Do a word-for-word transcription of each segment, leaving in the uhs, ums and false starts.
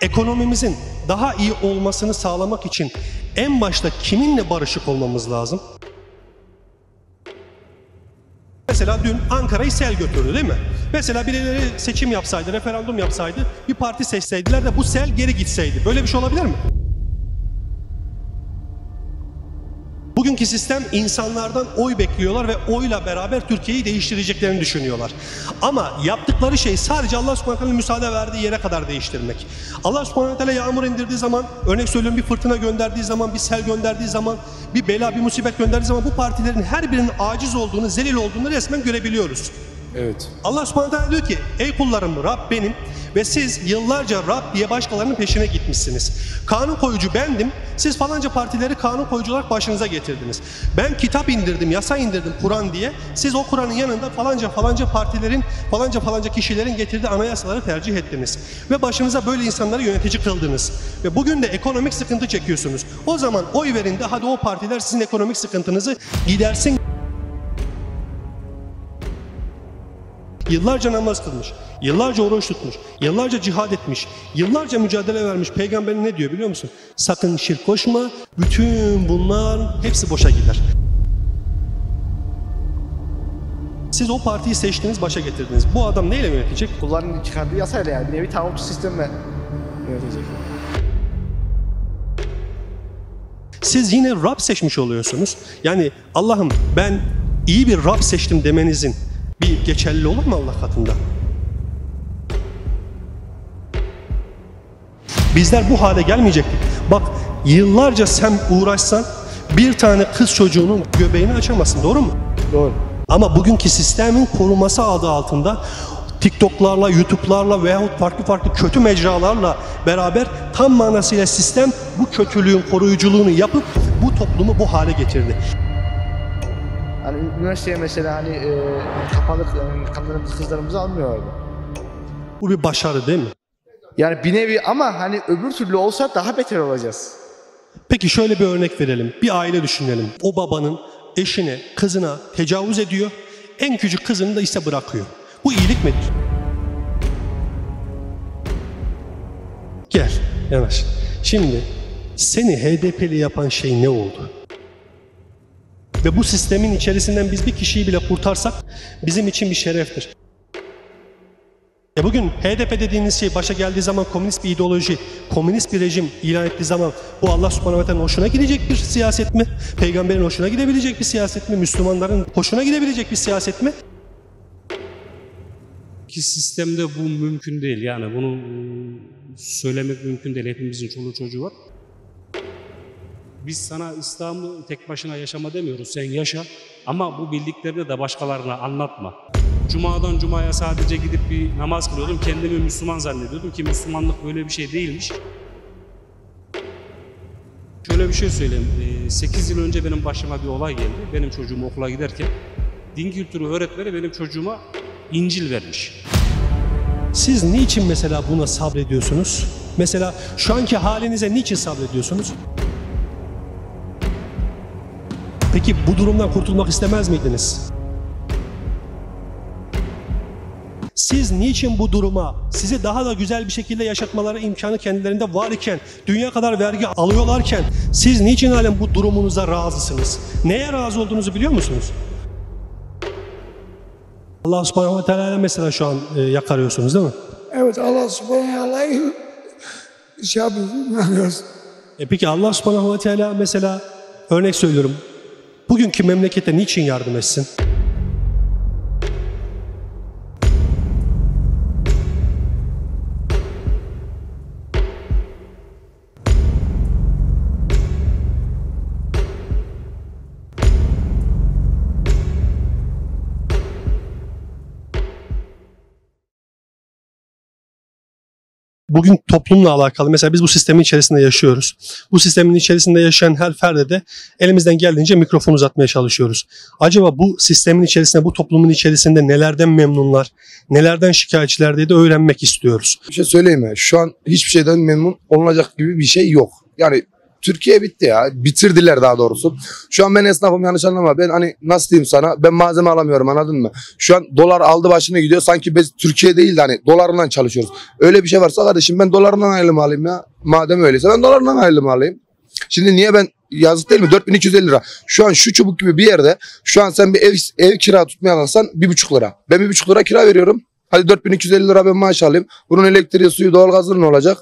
Ekonomimizin daha iyi olmasını sağlamak için en başta kiminle barışık olmamız lazım? Mesela dün Ankara'yı sel götürdü, değil mi? Mesela birileri seçim yapsaydı, referandum yapsaydı, bir parti seçseydiler de bu sel geri gitseydi. Böyle bir şey olabilir mi? Bugünkü sistem, insanlardan oy bekliyorlar ve oyla beraber Türkiye'yi değiştireceklerini düşünüyorlar. Ama yaptıkları şey sadece Allah subhanahu ve teala'nın müsaade verdiği yere kadar değiştirmek. Allah subhanahu ve teala yağmur indirdiği zaman, örnek söylüyorum, bir fırtına gönderdiği zaman, bir sel gönderdiği zaman, bir bela, bir musibet gönderdiği zaman bu partilerin her birinin aciz olduğunu, zelil olduğunu resmen görebiliyoruz. Evet. Allah subhanahu ve teala diyor ki, ey kullarım Rab benim ve siz yıllarca Rab diye başkalarının peşine gitmişsiniz. Kanun koyucu bendim, siz falanca partileri kanun koyucu olarak başınıza getirdiniz. Ben kitap indirdim, yasa indirdim, Kur'an diye. Siz o Kur'an'ın yanında falanca falanca partilerin, falanca falanca kişilerin getirdiği anayasaları tercih ettiniz. Ve başınıza böyle insanları yönetici kıldınız. Ve bugün de ekonomik sıkıntı çekiyorsunuz. O zaman oy verin de hadi o partiler sizin ekonomik sıkıntınızı gidersin. Yıllarca namaz kılmış, yıllarca oruç tutmuş, yıllarca cihad etmiş, yıllarca mücadele vermiş. Peygamberin ne diyor biliyor musun? Sakın şirk koşma, bütün bunlar hepsi boşa gider. Siz o partiyi seçtiniz, başa getirdiniz. Bu adam neyle yönetecek? Kulların çıkardığı yasayla, yani bir nevi tavuk sistemle yönetecek. Siz yine Rab seçmiş oluyorsunuz. Yani Allah'ım ben iyi bir Rab seçtim demenizin bir geçerli olur mu Allah katında? Bizler bu hale gelmeyecektik. Bak, yıllarca sen uğraşsan bir tane kız çocuğunun göbeğini açamazsın, doğru mu? Doğru. Ama bugünkü sistemin koruması adı altında TikTok'larla, YouTube'larla veyahut farklı farklı kötü mecralarla beraber tam manasıyla sistem bu kötülüğün koruyuculuğunu yapıp bu toplumu bu hale getirdi. Hani üniversiteye mesela hani e, kapalı yani kadınlarımızı, kızlarımızı almıyorlardı. Bu bir başarı değil mi? Yani bir nevi, ama hani öbür türlü olsa daha beter olacağız. Peki şöyle bir örnek verelim. Bir aile düşünelim. O babanın eşine, kızına tecavüz ediyor. En küçük kızını da ise bırakıyor. Bu iyilik midir? Gel, yavaş. Şimdi seni H D P'li yapan şey ne oldu? Ve bu sistemin içerisinden biz bir kişiyi bile kurtarsak bizim için bir şereftir. E bugün H D P dediğiniz şey başa geldiği zaman komünist bir ideoloji, komünist bir rejim ilan ettiği zaman bu Allah subhanahu ve teala'nın hoşuna gidecek bir siyaset mi? Peygamberin hoşuna gidebilecek bir siyaset mi? Müslümanların hoşuna gidebilecek bir siyaset mi? Ki sistemde bu mümkün değil, yani bunu söylemek mümkün değil. Hepimizin çoluğu çocuğu var. Biz sana İslam'ı tek başına yaşama demiyoruz, sen yaşa ama bu bildiklerini de başkalarına anlatma. Cuma'dan Cuma'ya sadece gidip bir namaz kılıyordum, kendimi Müslüman zannediyordum ki Müslümanlık böyle bir şey değilmiş. Şöyle bir şey söyleyeyim, sekiz yıl önce benim başıma bir olay geldi. Benim çocuğum okula giderken din kültürü öğretmeni benim çocuğuma İncil vermiş. Siz niçin mesela buna sabrediyorsunuz? Mesela şu anki halinize niçin sabrediyorsunuz? Peki bu durumdan kurtulmak istemez miydiniz? Siz niçin bu duruma, sizi daha da güzel bir şekilde yaşatmaları imkanı kendilerinde var iken, dünya kadar vergi alıyorlarken, siz niçin halen bu durumunuza razısınız? Neye razı olduğunuzu biliyor musunuz? Allah subhanahu ve teala'ya mesela şu an e, yakarıyorsunuz değil mi? Evet, Allah subhanahu ve teala'yı şey yapıyoruz. E peki Allah subhanahu ve teala mesela, örnek söylüyorum, bugünkü memlekete niçin yardım etsin? Bugün toplumla alakalı, mesela biz bu sistemin içerisinde yaşıyoruz. Bu sistemin içerisinde yaşayan her ferde de elimizden geldiğince mikrofon uzatmaya çalışıyoruz. Acaba bu sistemin içerisinde, bu toplumun içerisinde nelerden memnunlar, nelerden şikayetçiler diye de öğrenmek istiyoruz. Bir şey söyleyeyim mi? Şu an hiçbir şeyden memnun olunacak gibi bir şey yok. Yani Türkiye bitti ya. Bitirdiler daha doğrusu. Şu an ben esnafım, yanlış anlama. Ben hani nasıl diyeyim sana? Ben malzeme alamıyorum, anladın mı? Şu an dolar aldı başına gidiyor. Sanki biz Türkiye değil de hani dolarından çalışıyoruz. Öyle bir şey varsa kardeşim ben dolarından ayrılma alayım ya. Madem öyleyse ben dolarından ayrılma alayım. Şimdi niye ben, yazık değil mi? dört bin iki yüz elli lira. Şu an şu çubuk gibi bir yerde şu an sen bir ev, ev kira tutmaya alırsan bir buçuk lira. Ben bir buçuk lira kira veriyorum. Hadi dört bin iki yüz elli lira ben maaş alayım. Bunun elektriği, suyu, doğalgazı ne olacak?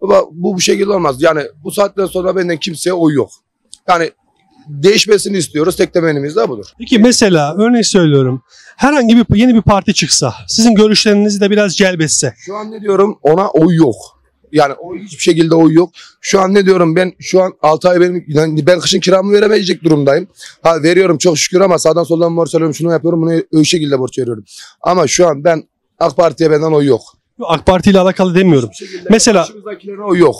Bu, bu şekilde olmaz. Yani bu saatten sonra benden kimseye oy yok. Yani değişmesini istiyoruz. Tek temennimiz de budur. Peki mesela örnek söylüyorum. Herhangi bir yeni bir parti çıksa, sizin görüşlerinizi de biraz celbetse. Şu an ne diyorum? Ona oy yok. Yani o hiçbir şekilde oy yok. Şu an ne diyorum? Ben şu an altı ay benim, yani ben kışın kiramı veremeyecek durumdayım. Ha veriyorum çok şükür ama sağdan soldan borç alıyorum. Şunu yapıyorum, bunu öyle şekilde borç veriyorum. Ama şu an ben AK Parti'ye benden oy yok. AK Parti ile alakalı demiyorum. Mesela karşımızdakilere oy yok.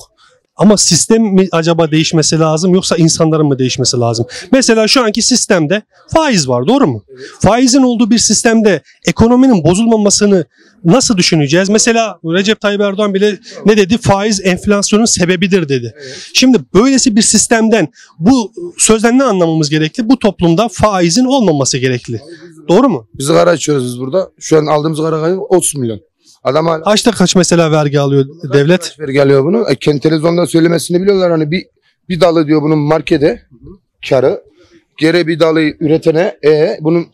Ama sistem mi acaba değişmesi lazım yoksa insanların mı değişmesi lazım? Mesela şu anki sistemde faiz var, doğru mu? Evet. Faizin olduğu bir sistemde ekonominin bozulmamasını nasıl düşüneceğiz? Mesela Recep Tayyip Erdoğan bile ne dedi? Faiz enflasyonun sebebidir dedi. Evet. Şimdi böylesi bir sistemden bu sözden ne anlamamız gerekli? Bu toplumda faizin olmaması gerekli. Biz, doğru mu? Biz kara açıyoruz biz burada. Şu an aldığımız kara kayıp otuz milyon. Adam kaçta kaç mesela vergi alıyor devlet? Vergi alıyor bunu. E, kendi televizyonda söylemesini biliyorlar. Hani bir, bir dalı diyor bunun markete karı. Geri bir dalı üretene e, bunun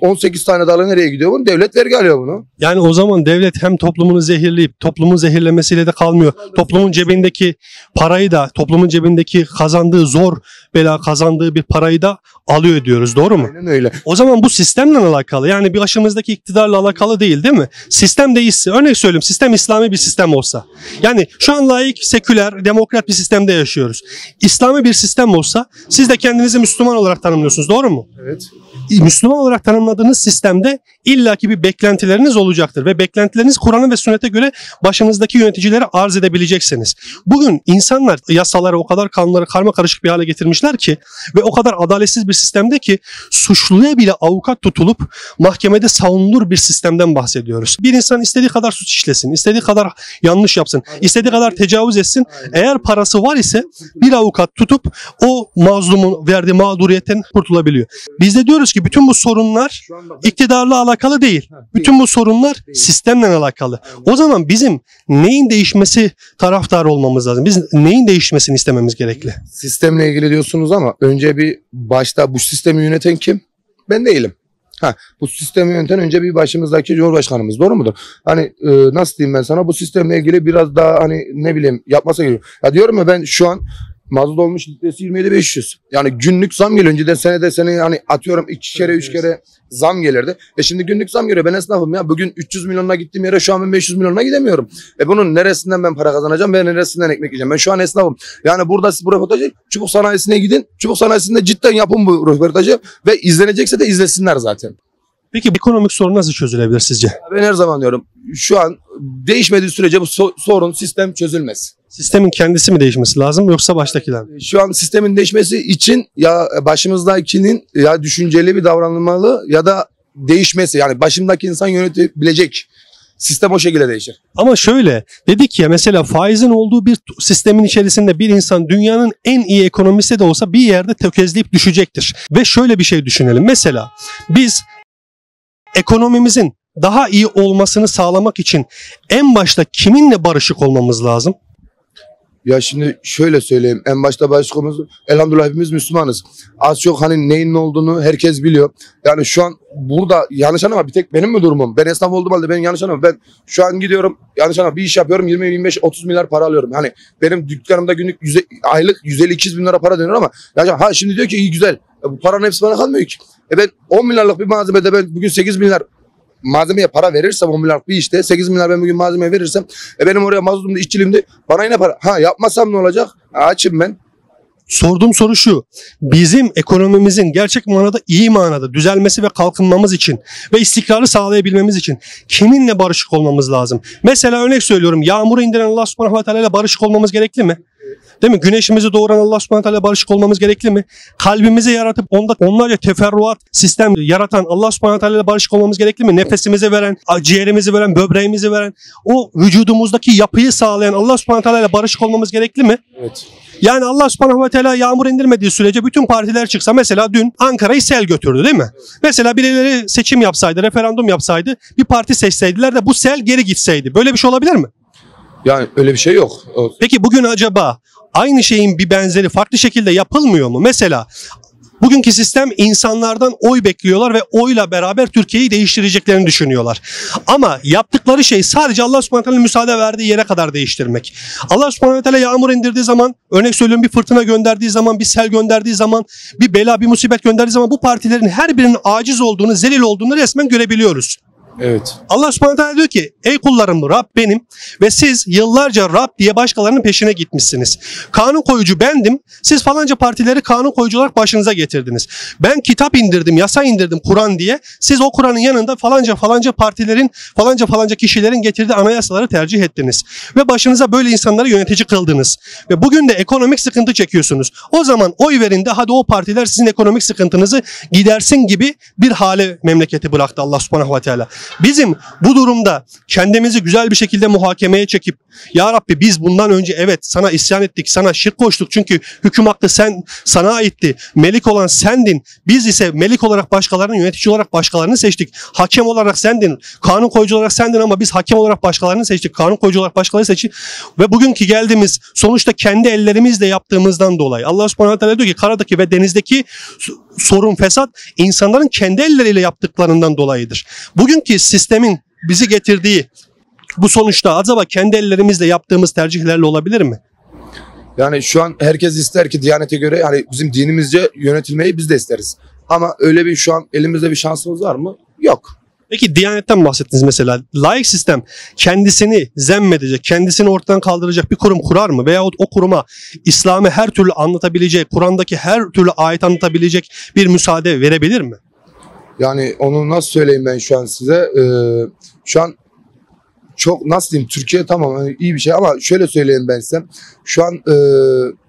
on sekiz tane dalı nereye gidiyor? Bunun devlet vergi alıyor bunu. Yani o zaman devlet hem toplumunu zehirleyip toplumun zehirlemesiyle de kalmıyor. Toplumun cebindeki parayı da, toplumun cebindeki kazandığı zor bela kazandığı bir parayı da alıyor diyoruz, doğru mu? Aynen öyle. O zaman bu sistemle alakalı, yani bir aşımızdaki iktidarla alakalı değil, değil mi? Sistem değişse, örnek söyleyeyim, sistem İslami bir sistem olsa. Yani şu an laik, seküler, demokrat bir sistemde yaşıyoruz. İslami bir sistem olsa siz de kendinizi Müslüman olarak tanımlıyorsunuz, doğru mu? Evet. Müslüman olarak tanımladığınız sistemde illaki bir beklentileriniz olacaktır ve beklentileriniz Kur'an'a ve sünnete göre başınızdaki yöneticilere arz edebileceksiniz. Bugün insanlar yasaları o kadar, kanunları karma karışık bir hale getirmişler ki ve o kadar adaletsiz bir sistemde ki suçluya bile avukat tutulup mahkemede savunulur bir sistemden bahsediyoruz. Bir insan istediği kadar suç işlesin, istediği kadar yanlış yapsın, istediği kadar tecavüz etsin. Eğer parası var ise bir avukat tutup o mazlumun verdiği mağduriyetten kurtulabiliyor. Biz de diyoruz ki bütün bu sorunlar iktidarla alakalı değil. Bütün bu sorunlar sistemle alakalı. O zaman bizim neyin değişmesi taraftarı olmamız lazım? Biz neyin değişmesini istememiz gerekli? Sistemle ilgili diyorsunuz ama önce bir başta bu sistemi yöneten kim? Ben değilim. Ha, bu sistemi yöneten önce bir başımızdaki Cumhurbaşkanımız, doğru mudur? Hani e, nasıl diyeyim ben sana, bu sistemle ilgili biraz daha hani ne bileyim yapmasa geliyor. Ya diyorum ya, ben şu an mazot olmuş litresi yirmi yedi bin beş yüz. Yani günlük zam geliyor. Önceden senede seni hani atıyorum iki kere üç kere zam gelirdi. E şimdi günlük zam geliyor. Ben esnafım ya. Bugün üç yüz milyonuna gittiğim yere şu an ben beş yüz milyonuna gidemiyorum. E bunun neresinden ben para kazanacağım? Ben neresinden ekmek yiyeceğim? Ben şu an esnafım. Yani burada siz bu röportajı çubuk sanayisine gidin. Çubuk sanayisinde cidden yapın bu röportajı ve izlenecekse de izlesinler zaten. Peki ekonomik sorun nasıl çözülebilir sizce? Ben her zaman diyorum, şu an değişmediği sürece bu sorun, sistem çözülmez. Sistemin kendisi mi değişmesi lazım yoksa baştakiler mi? Şu an sistemin değişmesi için ya başımızdakinin ya düşünceli bir davranılmalı ya da değişmesi, yani başımdaki insan yönetebilecek. Sistem o şekilde değişir. Ama şöyle dedik ya, mesela faizin olduğu bir sistemin içerisinde bir insan dünyanın en iyi ekonomisi de olsa bir yerde tökezleyip düşecektir. Ve şöyle bir şey düşünelim. Mesela biz ekonomimizin daha iyi olmasını sağlamak için en başta kiminle barışık olmamız lazım? Ya şimdi şöyle söyleyeyim, en başta başkanımız, elhamdülillah hepimiz Müslümanız. Az çok hani neyin ne olduğunu herkes biliyor. Yani şu an burada yanlış anlama, bir tek benim mi durumum? Ben esnaf olduğum halde benim yanlış anlama. Ben şu an gidiyorum yanlış anlama bir iş yapıyorum, yirmi yirmi beş otuz milyar para alıyorum. Hani benim dükkanımda günlük yüz, aylık yüz elli iki yüz bin lira para dönüyor ama ya, ha şimdi diyor ki iyi güzel, e, bu paranın hepsi bana kalmıyor ki. E ben on milyarlık bir malzemede ben bugün sekiz milyar malzemeye para verirsem, on milyarlık bir işte sekiz milyar ben bugün malzemeye verirsem, e benim oraya mazotumda, işçiliğimde bana yine para. Ha yapmasam ne olacak? Açım ben. Sorduğum soru şu. Bizim ekonomimizin gerçek manada, iyi manada düzelmesi ve kalkınmamız için ve istikrarı sağlayabilmemiz için kiminle barışık olmamız lazım? Mesela örnek söylüyorum, yağmuru indiren Allah subhanahu ve teala ile barışık olmamız gerekli mi? Değil mi? Güneşimizi doğuran Allah subhanahu ve teala barışık olmamız gerekli mi? Kalbimizi yaratıp onda onlarca teferruat sistem yaratan Allah subhanahu ve teala barışık olmamız gerekli mi? Nefesimizi veren, ciğerimizi veren, böbreğimizi veren, o vücudumuzdaki yapıyı sağlayan Allah subhanahu ve teala barışık olmamız gerekli mi? Evet. Yani Allah subhanahu ve teala yağmur indirmediği sürece bütün partiler çıksa, mesela dün Ankara'yı sel götürdü değil mi? Evet. Mesela birileri seçim yapsaydı, referandum yapsaydı, bir parti seçseydiler de bu sel geri gitseydi. Böyle bir şey olabilir mi? Yani öyle bir şey yok. Evet. Peki bugün acaba aynı şeyin bir benzeri farklı şekilde yapılmıyor mu? Mesela bugünkü sistem, insanlardan oy bekliyorlar ve oyla beraber Türkiye'yi değiştireceklerini düşünüyorlar. Ama yaptıkları şey sadece Allah subhanahu ve teala'nın müsaade verdiği yere kadar değiştirmek. Allah subhanahu ve teala yağmur indirdiği zaman, örnek söylüyorum, bir fırtına gönderdiği zaman, bir sel gönderdiği zaman, bir bela, bir musibet gönderdiği zaman bu partilerin her birinin aciz olduğunu, zelil olduğunu resmen görebiliyoruz. Evet. Allah subhanahu teala diyor ki, ey kullarım Rab benim ve siz yıllarca Rab diye başkalarının peşine gitmişsiniz. Kanun koyucu bendim, siz falanca partileri kanun koyucu olarak başınıza getirdiniz. Ben kitap indirdim, yasa indirdim, Kur'an diye. Siz o Kur'an'ın yanında falanca falanca partilerin, falanca falanca kişilerin getirdiği anayasaları tercih ettiniz. Ve başınıza böyle insanları yönetici kıldınız. Ve bugün de ekonomik sıkıntı çekiyorsunuz. O zaman oy verin de hadi o partiler sizin ekonomik sıkıntınızı gidersin gibi bir hale memleketi bıraktı Allah subhanahu teala. Bizim bu durumda kendimizi güzel bir şekilde muhakemeye çekip, ya Rabbi biz bundan önce evet sana isyan ettik, sana şirk koştuk, çünkü hüküm hakkı sen, sana aitti, melik olan sendin, biz ise melik olarak başkalarını, yönetici olarak başkalarını seçtik, hakem olarak sendin, kanun koyucu olarak sendin ama biz hakem olarak başkalarını seçtik, kanun koyucu olarak başkalarını seçtik ve bugünkü geldiğimiz sonuçta kendi ellerimizle yaptığımızdan dolayı. Allah subhanahu teala diyor ki, karadaki ve denizdeki sorun, fesat insanların kendi elleriyle yaptıklarından dolayıdır. Bugünkü sistemin bizi getirdiği bu sonuçta acaba kendi ellerimizle yaptığımız tercihlerle olabilir mi? Yani şu an herkes ister ki Diyanet'e göre, hani bizim dinimizce yönetilmeyi biz de isteriz. Ama öyle bir şu an elimizde bir şansımız var mı? Yok. Peki Diyanet'ten bahsettiniz mesela. Laik sistem kendisini zemmedecek, kendisini ortadan kaldıracak bir kurum kurar mı? Veyahut o kuruma İslam'ı her türlü anlatabilecek, Kur'an'daki her türlü ayet anlatabilecek bir müsaade verebilir mi? Yani onu nasıl söyleyeyim ben şu an size? Ee, şu an çok nasıl diyeyim, Türkiye tamam iyi bir şey ama şöyle söyleyeyim ben size. Şu an e,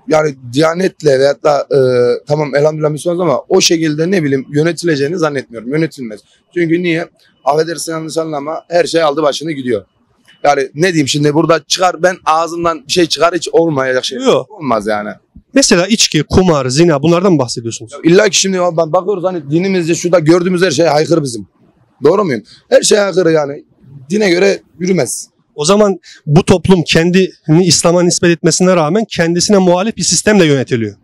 yani Diyanet'le veyahut da e, tamam elhamdülillah Müslümanız ama o şekilde ne bileyim yönetileceğini zannetmiyorum. Yönetilmez. Çünkü niye? Affedersin yanlış anlama, her şey aldı başını gidiyor. Yani ne diyeyim şimdi, burada çıkar ben ağzımdan bir şey çıkar, hiç olmayacak şey. Yok. Olmaz yani. Mesela içki, kumar, zina, bunlardan mı bahsediyorsunuz? Ya İlla ki şimdi bakıyoruz hani dinimizce şurada gördüğümüz her şeye haykırı bizim. Doğru muyum? Her şeye haykırı yani. Dine göre yürümez. O zaman bu toplum kendini İslam'a nispet etmesine rağmen kendisine muhalif bir sistemle yönetiliyor.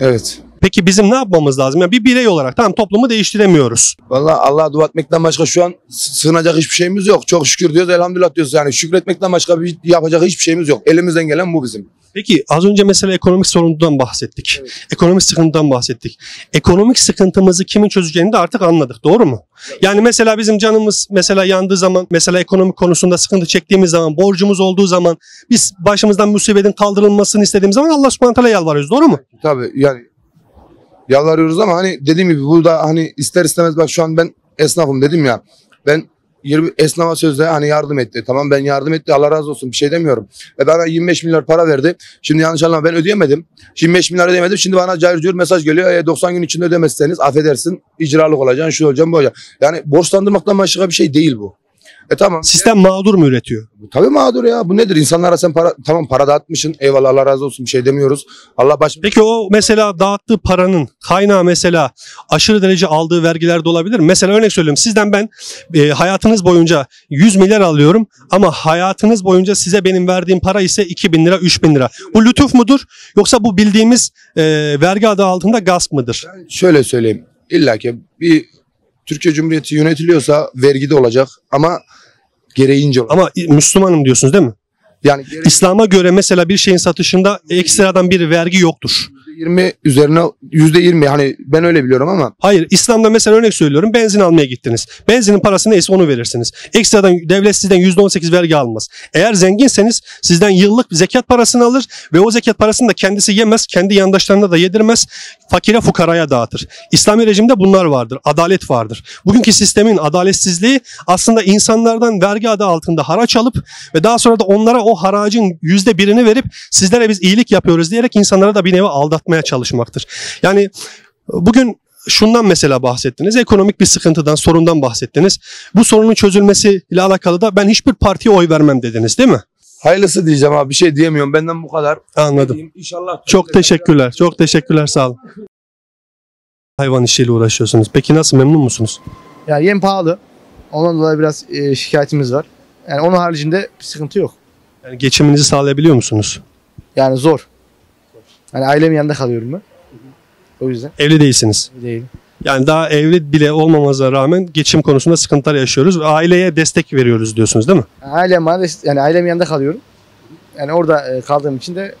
Evet. Peki bizim ne yapmamız lazım? Yani bir birey olarak tamam toplumu değiştiremiyoruz. Vallahi Allah'a dua etmekten başka şu an sığınacak hiçbir şeyimiz yok. Çok şükür diyoruz, elhamdülillah diyoruz. Yani şükretmekten başka bir yapacak hiçbir şeyimiz yok. Elimizden gelen bu bizim. Peki az önce mesela ekonomik sorundan bahsettik. Evet. Ekonomik sıkıntıdan bahsettik. Ekonomik sıkıntımızı kimin çözeceğini de artık anladık, doğru mu? Evet. Yani mesela bizim canımız mesela yandığı zaman, mesela ekonomik konusunda sıkıntı çektiğimiz zaman, borcumuz olduğu zaman, biz başımızdan musibetin kaldırılmasını istediğimiz zaman Allah subhanahu teala yalvarıyoruz, doğru mu? Tabii yani yalvarıyoruz ama hani dediğim gibi burada hani ister istemez, bak şu an ben esnafım dedim ya, ben yirmi esnafa sözde hani yardım etti. Tamam ben yardım etti, Allah razı olsun, bir şey demiyorum. Ve bana yirmi beş milyar para verdi. Şimdi yanlış anlama, ben ödeyemedim. yirmi beş milyar ödeyemedim. Şimdi bana cayır cayır mesaj geliyor. E, doksan gün içinde ödemezseniz affedersin, icralık olacaksın, şu olacağım, bu olacak. Yani borçlandırmaktan başka bir şey değil bu. E tamam. Sistem mağdur mu üretiyor? Tabii mağdur ya. Bu nedir? İnsanlara sen para, tamam para dağıtmışsın. Eyvallah, Allah razı olsun, bir şey demiyoruz. Allah baş... Peki o mesela dağıttığı paranın kaynağı mesela aşırı derece aldığı vergiler de olabilir. Mesela örnek söylüyorum, sizden ben e, hayatınız boyunca yüz milyar alıyorum ama hayatınız boyunca size benim verdiğim para ise iki bin lira, üç bin lira. Bu lütuf mudur? Yoksa bu bildiğimiz e, vergi adı altında gasp mıdır? Ben şöyle söyleyeyim. İlla ki bir Türkiye Cumhuriyeti yönetiliyorsa vergide olacak ama gereğince olacak. Ama Müslümanım diyorsunuz değil mi? Yani gereğince... İslam'a göre mesela bir şeyin satışında ekstradan bir vergi yoktur. yüzde yirmi üzerine, yüzde yirmi hani ben öyle biliyorum ama. Hayır, İslam'da mesela örnek söylüyorum, benzin almaya gittiniz. Benzinin parası neyse onu verirsiniz. Ekstradan devlet sizden yüzde on sekiz vergi almaz. Eğer zenginseniz sizden yıllık zekat parasını alır ve o zekat parasını da kendisi yemez, kendi yandaşlarına da yedirmez, fakire fukaraya dağıtır. İslami rejimde bunlar vardır, adalet vardır. Bugünkü sistemin adaletsizliği aslında insanlardan vergi adı altında haraç alıp ve daha sonra da onlara o haracın yüzde birini verip sizlere biz iyilik yapıyoruz diyerek insanlara da bir nevi aldatmaya çalışmaktır. Yani bugün şundan mesela bahsettiniz, ekonomik bir sıkıntıdan, sorundan bahsettiniz. Bu sorunun çözülmesiyle alakalı da ben hiçbir partiye oy vermem dediniz değil mi? Hayırlısı diyeceğim abi. Bir şey diyemiyorum. Benden bu kadar. Anladım. İnşallah. Çok teşekkürler. Çok teşekkürler. Sağ olun. Hayvan işiyle uğraşıyorsunuz. Peki nasıl? Memnun musunuz? Ya yem pahalı. Ondan dolayı biraz e, şikayetimiz var. Yani onun haricinde bir sıkıntı yok. Yani geçiminizi sağlayabiliyor musunuz? Yani zor. Yani ailemin yanında kalıyorum ben. O yüzden. Evli değilsiniz. Değil. Yani daha evli bile olmamamıza rağmen geçim konusunda sıkıntılar yaşıyoruz. Aileye destek veriyoruz diyorsunuz değil mi? Ailem, yani ailemin yanında kalıyorum. Yani orada kaldığım için de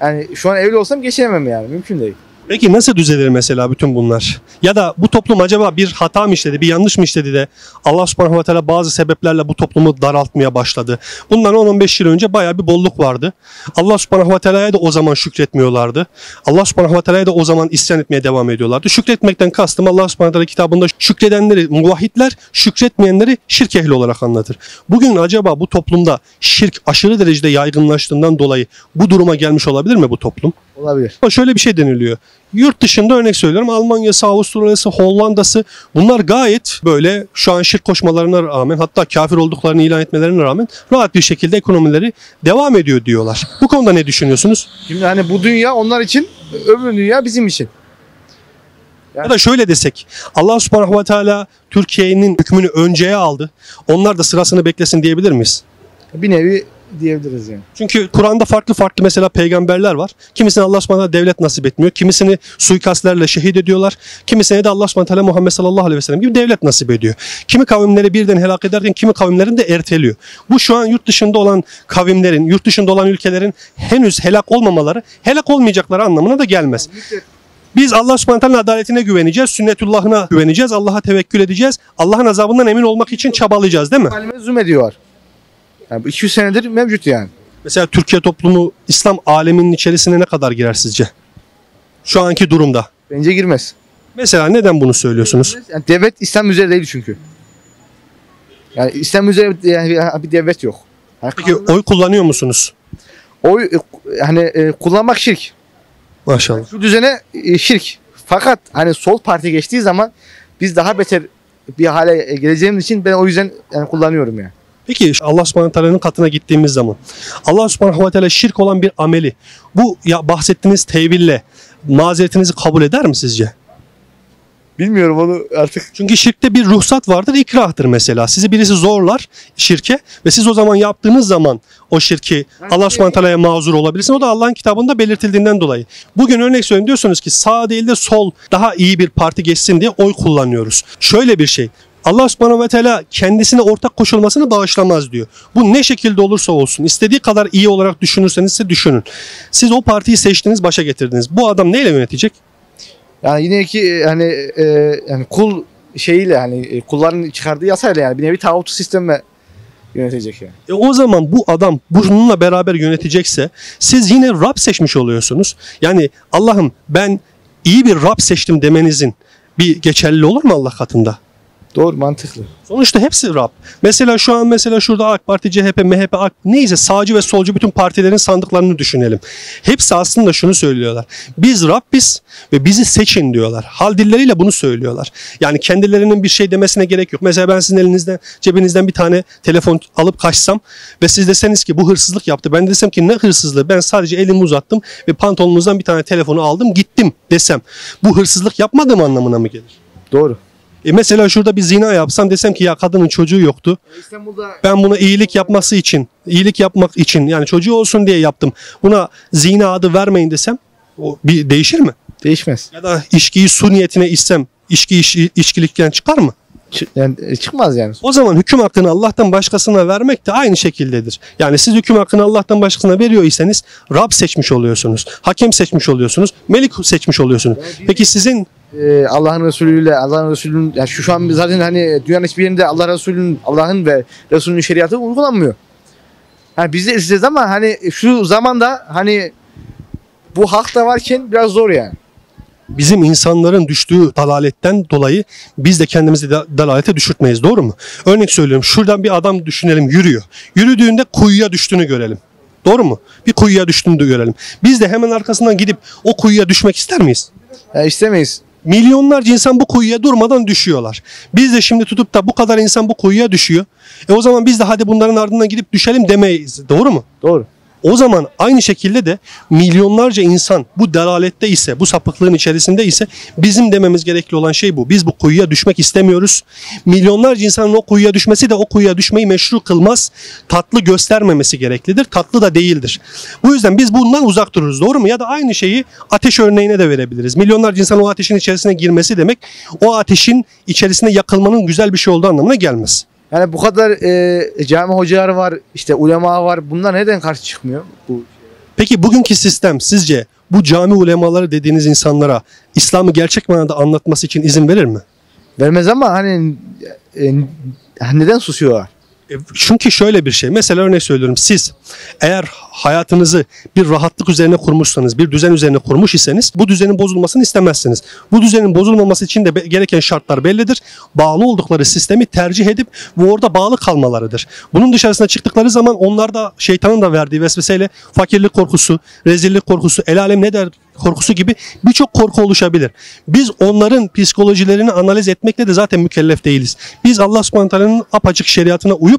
yani şu an evli olsam geçinemem yani. Mümkün değil. Peki nasıl düzelir mesela bütün bunlar? Ya da bu toplum acaba bir hata mı işledi, bir yanlış mı işledi de Allah subhanahu ve teala bazı sebeplerle bu toplumu daraltmaya başladı. Bundan on on beş yıl önce bayağı bir bolluk vardı. Allah subhanahu ve teala'ya da o zaman şükretmiyorlardı. Allah subhanahu ve teala'ya da o zaman isyan etmeye devam ediyorlardı. Şükretmekten kastım Allah subhanahu ve teala kitabında şükredenleri muvahhidler, şükretmeyenleri şirk ehli olarak anlatır. Bugün acaba bu toplumda şirk aşırı derecede yaygınlaştığından dolayı bu duruma gelmiş olabilir mi bu toplum? Olabilir. Ama şöyle bir şey deniliyor. Yurt dışında örnek söylüyorum, Almanya'sı, Avusturya'sı, Hollanda'sı, bunlar gayet böyle şu an şirk koşmalarına rağmen, hatta kafir olduklarını ilan etmelerine rağmen rahat bir şekilde ekonomileri devam ediyor diyorlar. Bu konuda ne düşünüyorsunuz? Şimdi hani bu dünya onlar için, öbür dünya bizim için. Yani... Ya da şöyle desek, Allah subhanahu ve teala Türkiye'nin hükmünü önceye aldı, onlar da sırasını beklesin diyebilir miyiz? Bir nevi diyebiliriz yani. Çünkü Kur'an'da farklı farklı mesela peygamberler var. Kimisine Allah subhanahu wa ta'ala devlet nasip etmiyor. Kimisini suikastlerle şehit ediyorlar. Kimisine de Allah subhanahu wa ta'ala Muhammed sallallahu aleyhi ve sellem gibi devlet nasip ediyor. Kimi kavimleri birden helak ederken kimi kavimlerini de erteliyor. Bu şu an yurt dışında olan kavimlerin, yurt dışında olan ülkelerin henüz helak olmamaları, helak olmayacakları anlamına da gelmez. Biz Allah subhanahu wa ta'ala adaletine güveneceğiz, sünnetullahına güveneceğiz, Allah'a tevekkül edeceğiz. Allah'ın azabından emin olmak için çabalayacağız değil mi? Halime zulmediyor. Yani iki yüz senedir mevcut yani. Mesela Türkiye toplumu İslam aleminin içerisine ne kadar girer sizce? Şu anki durumda. Bence girmez. Mesela neden bunu söylüyorsunuz? Yani devlet İslam üzeri değil çünkü. Yani İslam üzeri yani bir devlet yok. Yani peki kanunlar... oy kullanıyor musunuz? Oy hani kullanmak şirk. Maşallah. Yani şu düzene şirk. Fakat hani sol parti geçtiği zaman biz daha beter bir hale geleceğimiz için ben o yüzden yani kullanıyorum yani. Peki Allah subhanahu ve teala'nın katına gittiğimiz zaman Allah subhanahu ve teala şirk olan bir ameli bu ya bahsettiğiniz tevhille mazeretinizi kabul eder mi sizce? Bilmiyorum onu artık. Çünkü şirkte bir ruhsat vardır, ikrahtır mesela. Sizi birisi zorlar şirke ve siz o zaman yaptığınız zaman o şirki Allah subhanahu ve teala'ya mazur olabilirsin. O da Allah'ın kitabında belirtildiğinden dolayı. Bugün örnek söyleyeyim diyorsunuz ki sağ değil de sol daha iyi bir parti geçsin diye oy kullanıyoruz. Şöyle bir şey. Allah subhanahu ve teala kendisine ortak koşulmasını bağışlamaz diyor. Bu ne şekilde olursa olsun, istediği kadar iyi olarak düşünürseniz size düşünün. Siz o partiyi seçtiniz, başa getirdiniz. Bu adam neyle yönetecek? Yani yine ki hani e, yani kul şeyiyle hani kulların çıkardığı yasayla yani bir nevi tağut sistemle yönetecek yani. E o zaman bu adam bununla beraber yönetecekse siz yine Rab seçmiş oluyorsunuz. Yani Allah'ım ben iyi bir Rab seçtim demenizin bir geçerli olur mu Allah katında? Doğru, mantıklı. Sonuçta hepsi Rab. Mesela şu an mesela şurada AK Parti, C H P, M H P, AK neyse sağcı ve solcu bütün partilerin sandıklarını düşünelim. Hepsi aslında şunu söylüyorlar. Biz Rabbiz ve bizi seçin diyorlar. Hal dilleriyle bunu söylüyorlar. Yani kendilerinin bir şey demesine gerek yok. Mesela ben sizin elinizden, cebinizden bir tane telefon alıp kaçsam ve siz deseniz ki bu hırsızlık yaptı. Ben desem ki ne hırsızlığı? Ben sadece elimi uzattım ve pantolonumuzdan bir tane telefonu aldım gittim desem. Bu hırsızlık yapmadığım anlamına mı gelir? Doğru. E mesela şurada bir zina yapsam desem ki ya kadının çocuğu yoktu. İstanbul'da... Ben bunu iyilik yapması için, iyilik yapmak için yani çocuğu olsun diye yaptım. Buna zina adı vermeyin desem o bir değişir mi? Değişmez. Ya da içkiyi su niyetine içsem içki iş, içkilikten çıkar mı? Yani çıkmaz yani. O zaman hüküm hakkını Allah'tan başkasına vermek de aynı şekildedir. Yani siz hüküm hakkını Allah'tan başkasına veriyor iseniz Rab seçmiş oluyorsunuz. Hakem seçmiş oluyorsunuz. Melik seçmiş oluyorsunuz. Peki sizin ee, Allah'ın Resulü'yle Allah'ın Resulü'nün yani şu, şu an zaten hani dünyanın hiçbir yerinde Allah Resulü'nün Allah'ın ve Resulü'nün şeriatı uygulanmıyor. Yani biz de isteyeceğiz ama hani şu zamanda hani bu hak da varken biraz zor yani. Bizim insanların düştüğü dalaletten dolayı biz de kendimizi dalalete düşürtmeyiz, doğru mu? Örnek söylüyorum, şuradan bir adam düşünelim yürüyor. Yürüdüğünde kuyuya düştüğünü görelim. Doğru mu? Bir kuyuya düştüğünü görelim. Biz de hemen arkasından gidip o kuyuya düşmek ister miyiz? Ya istemeyiz. Milyonlarca insan bu kuyuya durmadan düşüyorlar. Biz de şimdi tutup da bu kadar insan bu kuyuya düşüyor. E o zaman biz de hadi bunların ardından gidip düşelim demeyiz. Doğru mu? Doğru. O zaman aynı şekilde de milyonlarca insan bu delalette ise, bu sapıklığın içerisinde ise bizim dememiz gerekli olan şey bu. Biz bu kuyuya düşmek istemiyoruz. Milyonlarca insanın o kuyuya düşmesi de o kuyuya düşmeyi meşru kılmaz. Tatlı göstermemesi gereklidir. Tatlı da değildir. Bu yüzden biz bundan uzak dururuz. Doğru mu? Ya da aynı şeyi ateş örneğine de verebiliriz. Milyonlarca insanın o ateşin içerisine girmesi demek o ateşin içerisinde yakılmanın güzel bir şey olduğu anlamına gelmez. Yani bu kadar e, cami hocaları var, işte ulema var. Bunlar neden karşı çıkmıyor? Bu... Peki bugünkü sistem sizce bu cami ulemaları dediğiniz insanlara İslam'ı gerçek manada anlatması için izin verir mi? Vermez ama hani e, neden susuyorlar? E, çünkü şöyle bir şey. Mesela örnek söylüyorum. Siz eğer hayatınızı bir rahatlık üzerine kurmuşsanız, bir düzen üzerine kurmuş iseniz bu düzenin bozulmasını istemezsiniz. Bu düzenin bozulmaması için de gereken şartlar bellidir. Bağlı oldukları sistemi tercih edip ve orada bağlı kalmalarıdır. Bunun dışarısına çıktıkları zaman onlar da şeytanın da verdiği vesveseyle fakirlik korkusu, rezillik korkusu, el alem ne der korkusu gibi birçok korku oluşabilir. Biz onların psikolojilerini analiz etmekle de zaten mükellef değiliz. Biz Allah Subhanahu Teala'nın apaçık şeriatına uyup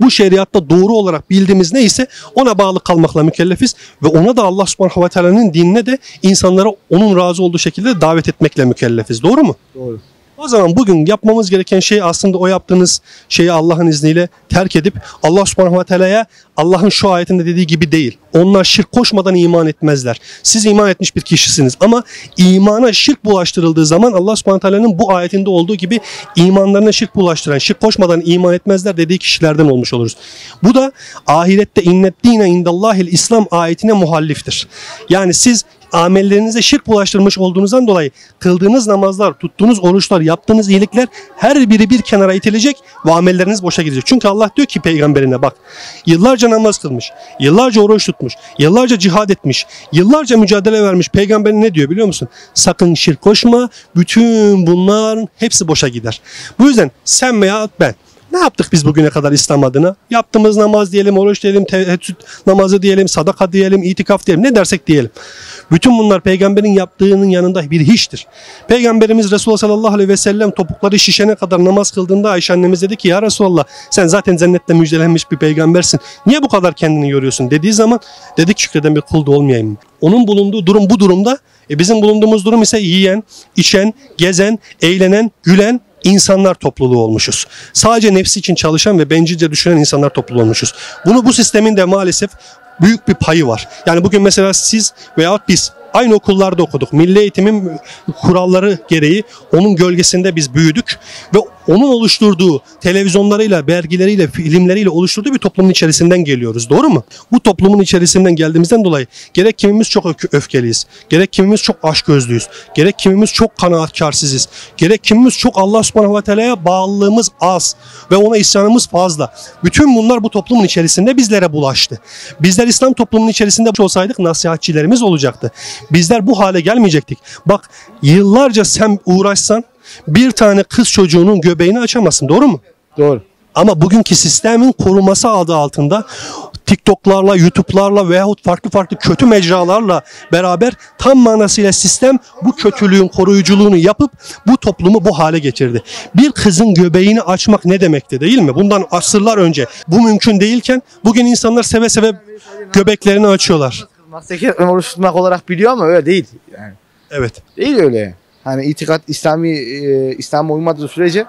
bu şeriatta doğru olarak bildiğimiz neyse ona bağlı kalmakla mükellefiz ve ona da Allah Subhanahu ve Teala'nın dinine de insanlara onun razı olduğu şekilde davet etmekle mükellefiz. Doğru mu? Doğru. O zaman bugün yapmamız gereken şey aslında o yaptığınız şeyi Allah'ın izniyle terk edip Allah Subhanahu ve Teala'ya Allah'ın şu ayetinde dediği gibi değil. Onlar şirk koşmadan iman etmezler. Siz iman etmiş bir kişisiniz ama imana şirk bulaştırıldığı zaman Allah Subhanahu ve Teala'nın bu ayetinde olduğu gibi imanlarına şirk bulaştıran, şirk koşmadan iman etmezler dediği kişilerden olmuş oluruz. Bu da ahirette inneddine indallahil İslam ayetine muhaliftir. Yani siz amellerinize şirk bulaştırmış olduğunuzdan dolayı kıldığınız namazlar, tuttuğunuz oruçlar, yaptığınız iyilikler her biri bir kenara itilecek ve amelleriniz boşa gidecek. Çünkü Allah diyor ki peygamberine bak yıllarca namaz kılmış, yıllarca oruç tutmuş, yıllarca cihad etmiş, yıllarca mücadele vermiş. Peygamberine ne diyor biliyor musun? Sakın şirk koşma, bütün bunların hepsi boşa gider. Bu yüzden sen veya ben ne yaptık biz bugüne kadar İslam adına? Yaptığımız namaz diyelim, oruç diyelim, teheccüd namazı diyelim, sadaka diyelim, itikaf diyelim, ne dersek diyelim. Bütün bunlar peygamberin yaptığının yanında bir hiçtir. Peygamberimiz Resulullah sallallahu aleyhi ve sellem topukları şişene kadar namaz kıldığında Ayşe annemiz dedi ki ya Resulullah sen zaten cennetle müjdelenmiş bir peygambersin. Niye bu kadar kendini yoruyorsun dediği zaman dedik şükreden bir kul da olmayayım mı? Onun bulunduğu durum bu durumda. E bizim bulunduğumuz durum ise yiyen, içen, gezen, eğlenen, gülen İnsanlar topluluğu olmuşuz. Sadece nefsi için çalışan ve bencilce düşünen insanlar topluluğu olmuşuz. Bunu bu sistemin de maalesef büyük bir payı var. Yani bugün mesela siz veyahut biz aynı okullarda okuduk. Milli eğitimin kuralları gereği onun gölgesinde biz büyüdük ve onun oluşturduğu televizyonlarıyla, belgeleriyle, filmleriyle oluşturduğu bir toplumun içerisinden geliyoruz. Doğru mu? Bu toplumun içerisinden geldiğimizden dolayı gerek kimimiz çok öfkeliyiz, gerek kimimiz çok aşkgözlüyüz, gerek kimimiz çok kanaatkarsızız, gerek kimimiz çok Allah Subhanahu ve Teala'ya bağlılığımız az ve ona isyanımız fazla. Bütün bunlar bu toplumun içerisinde bizlere bulaştı. Bizler İslam toplumunun içerisinde olsaydık nasihatçilerimiz olacaktı. Bizler bu hale gelmeyecektik. Bak yıllarca sen uğraşsan bir tane kız çocuğunun göbeğini açamazsın. Doğru mu? Doğru. Ama bugünkü sistemin koruması adı altında TikTok'larla, YouTube'larla veyahut farklı farklı kötü mecralarla beraber tam manasıyla sistem bu kötülüğün koruyuculuğunu yapıp bu toplumu bu hale getirdi. Bir kızın göbeğini açmak ne demekti değil mi? Bundan asırlar önce bu mümkün değilken bugün insanlar seve seve göbeklerini açıyorlar. Sekret oruç tutmak olarak biliyor ama öyle değil. Yani. Evet. Değil öyle. Hani itikat İslami e, İslam'a uymadığı sürece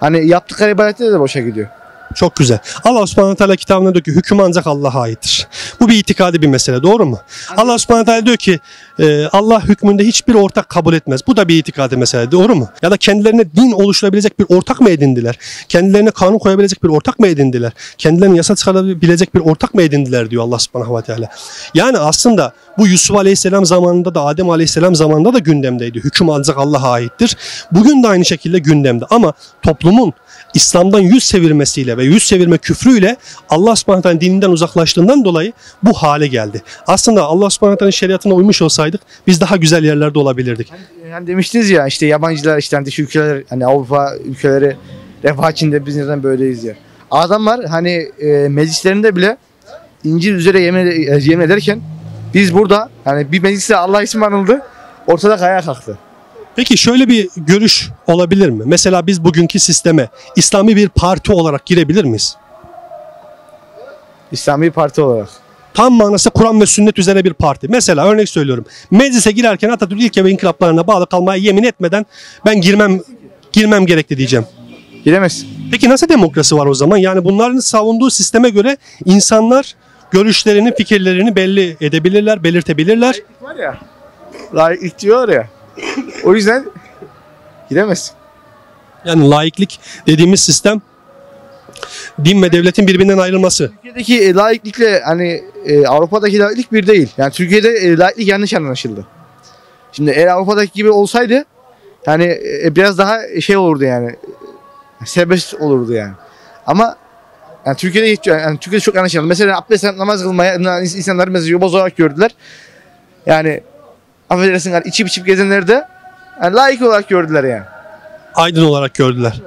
hani yaptıkları ibadetleri de boşa gidiyor. Çok güzel. Allah Subhanahu Teala kitabına diyor ki hüküm ancak Allah'a aittir. Bu bir itikadi bir mesele doğru mu? Anladım. Allah Subhanahu Teala diyor ki e, Allah hükmünde hiçbir ortak kabul etmez. Bu da bir itikadi mesele doğru mu? Ya da kendilerine din oluşturabilecek bir ortak mı edindiler? Kendilerine kanun koyabilecek bir ortak mı edindiler? Kendilerine yasa çıkarabilecek bir ortak mı edindiler diyor Allah Subhanahu Teala. Yani aslında bu Yusuf Aleyhisselam zamanında da Adem Aleyhisselam zamanında da gündemdeydi. Hüküm ancak Allah'a aittir. Bugün de aynı şekilde gündemde ama toplumun İslam'dan yüz çevirmesiyle ve yüz çevirme küfrüyle Allah Subhanahu Teala'nın dininden uzaklaştığından dolayı bu hale geldi. Aslında Allah Subhanahu Teala'nın şeriatına uymuş olsaydık biz daha güzel yerlerde olabilirdik. Hani, hani demiştiniz ya işte yabancılar işte dış ülkeler hani Avrupa ülkeleri refah içinde biz neden böyleyiz ya. Adamlar hani e, meclislerinde bile İncil üzere yemin, yemin ederken biz burada hani bir mecliste Allah ismi anıldı. ortada kaya kalktı. Peki şöyle bir görüş olabilir mi? Mesela biz bugünkü sisteme İslami bir parti olarak girebilir miyiz? İslami parti olarak. Tam manası Kur'an ve sünnet üzerine bir parti. Mesela örnek söylüyorum. Meclise girerken Atatürk ilke ve inkılaplarına bağlı kalmaya yemin etmeden ben girmem girmem gerekli diyeceğim. Giremez. Peki nasıl demokrasi var o zaman? Yani bunların savunduğu sisteme göre insanlar görüşlerini, fikirlerini belli edebilirler, belirtebilirler. Laiklik var ya. Laiklik diyor ya. O yüzden giremez. Yani laiklik dediğimiz sistem din ve devletin birbirinden ayrılması. Türkiye'deki laiklikle hani e, Avrupa'daki laiklik bir değil. Yani Türkiye'de e, laiklik yanlış anlaşıldı. Şimdi eğer Avrupa'daki gibi olsaydı yani e, biraz daha şey olurdu yani. Serbest olurdu yani. Ama yani Türkiye'de hiç, yani Türkiye'de çok yanlış anlaşıldı. Mesela abdest namaz kılmaya insanlar mesela yobaz olarak gördüler. Yani affedersin içip içip gezenleri de yani laik olarak gördüler yani. Aydın olarak gördüler.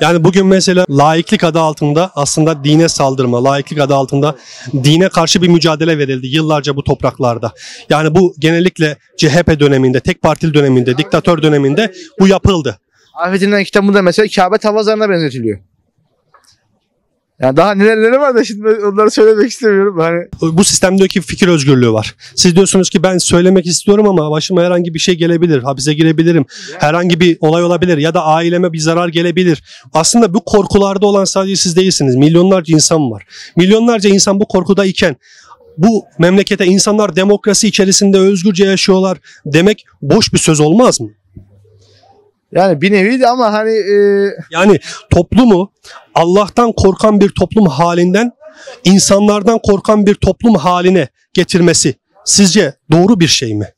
Yani bugün mesela laiklik adı altında aslında dine saldırma, laiklik adı altında dine karşı bir mücadele verildi yıllarca bu topraklarda. Yani bu genellikle C H P döneminde, tek partili döneminde, diktatör döneminde bu yapıldı. Afetinden kitabında mesela Kabe tavazlarına benzetiliyor. Yani daha neler neler var da şimdi onları söylemek istemiyorum. Hani... Bu sistemdeki fikir özgürlüğü var. Siz diyorsunuz ki ben söylemek istiyorum ama başıma herhangi bir şey gelebilir, hapise girebilirim, herhangi bir olay olabilir ya da aileme bir zarar gelebilir. Aslında bu korkularda olan sadece siz değilsiniz. Milyonlarca insan var. Milyonlarca insan bu korkudayken bu memlekete insanlar demokrasi içerisinde özgürce yaşıyorlar demek boş bir söz olmaz mı? Yani bir nevi ama hani... E... Yani toplumu Allah'tan korkan bir toplum halinden insanlardan korkan bir toplum haline getirmesi sizce doğru bir şey mi?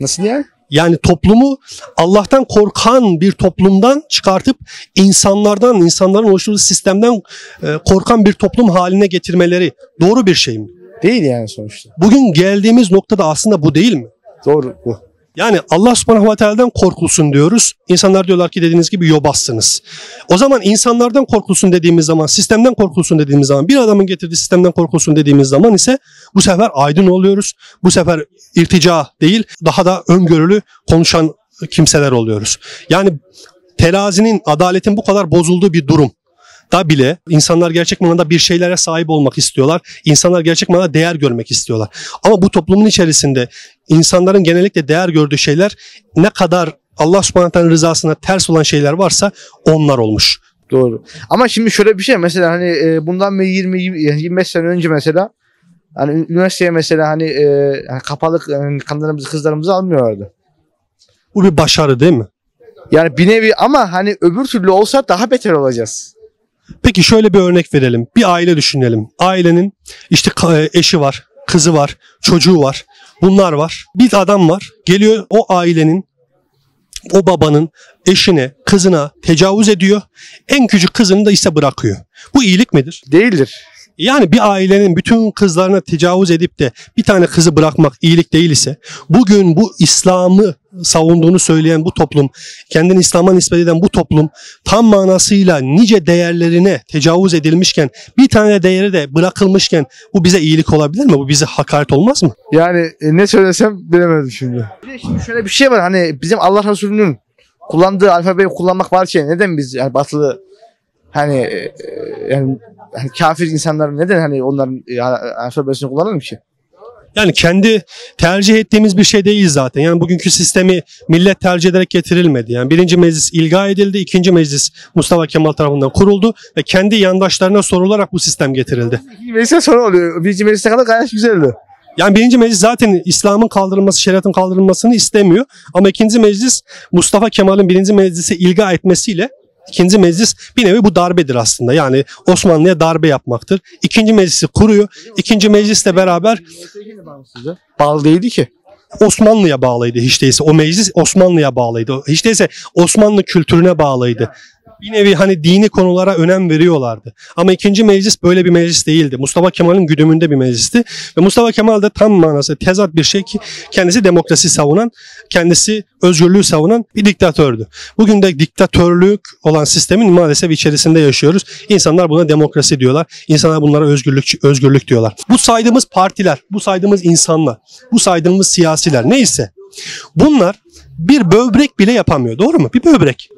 Nasıl yani? Yani toplumu Allah'tan korkan bir toplumdan çıkartıp insanlardan, insanların oluşturduğu sistemden e, korkan bir toplum haline getirmeleri doğru bir şey mi? Değil yani sonuçta. Bugün geldiğimiz noktada aslında bu değil mi? Doğru bu. Yani Allah subhanahu ve teala'dan korkulsun diyoruz. İnsanlar diyorlar ki dediğiniz gibi yobazsınız. O zaman insanlardan korkulsun dediğimiz zaman, sistemden korkulsun dediğimiz zaman, bir adamın getirdiği sistemden korkulsun dediğimiz zaman ise bu sefer aydın oluyoruz. Bu sefer irtica değil, daha da öngörülü konuşan kimseler oluyoruz. Yani terazinin, adaletin bu kadar bozulduğu bir durum da bile insanlar gerçek manada bir şeylere sahip olmak istiyorlar. İnsanlar gerçek manada değer görmek istiyorlar. Ama bu toplumun içerisinde insanların genellikle değer gördüğü şeyler ne kadar Allah subhanahu teala rızasına ters olan şeyler varsa onlar olmuş. Doğru. Ama şimdi şöyle bir şey mesela hani bundan yirmi yirmi beş sene önce mesela hani üniversiteye mesela hani kapalık yani kadınlarımızı kızlarımızı almıyorlardı. Bu bir başarı değil mi? Yani bir nevi ama hani öbür türlü olsa daha beter olacağız. Peki şöyle bir örnek verelim. Bir aile düşünelim. Ailenin işte eşi var, kızı var, çocuğu var. Bunlar var. Bir adam var. Geliyor o ailenin, o babanın eşine, kızına tecavüz ediyor. En küçük kızını da ise bırakıyor. Bu iyilik midir? Değildir. Yani bir ailenin bütün kızlarına tecavüz edip de bir tane kızı bırakmak iyilik değil ise bugün bu İslam'ı savunduğunu söyleyen bu toplum, kendini İslam'a nispet eden bu toplum tam manasıyla nice değerlerine tecavüz edilmişken bir tane değeri de bırakılmışken bu bize iyilik olabilir mi? Bu bize hakaret olmaz mı? Yani ne söylesem bilemedim şimdi. Şimdi şöyle bir şey var hani bizim Allah Resulü'nün kullandığı alfabeyi kullanmak var şey neden biz yani batılı hani yani Yani kafir insanlar neden hani onların alfabesini kullanalım ki? Yani kendi tercih ettiğimiz bir şey değil zaten. Yani bugünkü sistemi millet tercih ederek getirilmedi. Yani birinci meclis ilga edildi, ikinci meclis Mustafa Kemal tarafından kuruldu ve kendi yandaşlarına sorularak bu sistem getirildi. İkinci meclise soru oluyor. Birinci meclise kadar gayet güzeldi. Yani birinci meclis zaten İslam'ın kaldırılması, şeriatın kaldırılmasını istemiyor. Ama ikinci meclis Mustafa Kemal'in birinci meclise ilga etmesiyle İkinci meclis bir nevi bu darbedir aslında. Yani Osmanlı'ya darbe yapmaktır. İkinci meclisi kuruyor. İkinci meclisle beraber bağlı değildi ki. Osmanlı'ya bağlıydı hiç değilse. O meclis Osmanlı'ya bağlıydı. Hiç değilse Osmanlı kültürüne bağlıydı. Bir nevi hani dini konulara önem veriyorlardı. Ama ikinci meclis böyle bir meclis değildi. Mustafa Kemal'in güdümünde bir meclisti. Ve Mustafa Kemal de tam manası tezat bir şey ki kendisi demokrasi savunan, kendisi özgürlüğü savunan bir diktatördü. Bugün de diktatörlük olan sistemin maalesef içerisinde yaşıyoruz. İnsanlar buna demokrasi diyorlar. İnsanlar bunlara özgürlük, özgürlük diyorlar. Bu saydığımız partiler, bu saydığımız insanlar, bu saydığımız siyasiler neyse Bunlar bir böbrek bile yapamıyor, doğru mu? Bir böbrek.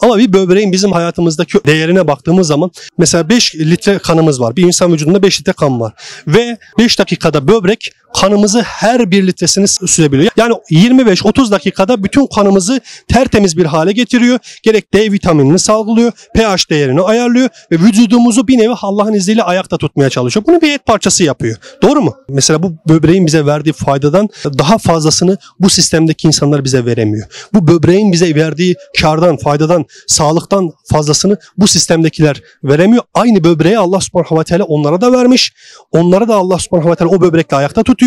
Ama bir böbreğin bizim hayatımızdaki değerine baktığımız zaman mesela beş litre kanımız var. Bir insan vücudunda beş litre kan var. Ve beş dakikada böbrek kanımızı her bir litresini süzebiliyor. Yani yirmi beş otuz dakikada bütün kanımızı tertemiz bir hale getiriyor. Gerek D vitaminini salgılıyor, pH değerini ayarlıyor ve vücudumuzu bir nevi Allah'ın izniyle ayakta tutmaya çalışıyor. Bunu bir et parçası yapıyor. Doğru mu? Mesela bu böbreğin bize verdiği faydadan daha fazlasını bu sistemdeki insanlar bize veremiyor. Bu böbreğin bize verdiği kardan, faydadan, sağlıktan fazlasını bu sistemdekiler veremiyor. Aynı böbreği Allah subhanahu ve teala onlara da vermiş. Onlara da Allah subhanahu ve teala o böbrekle ayakta tutuyor.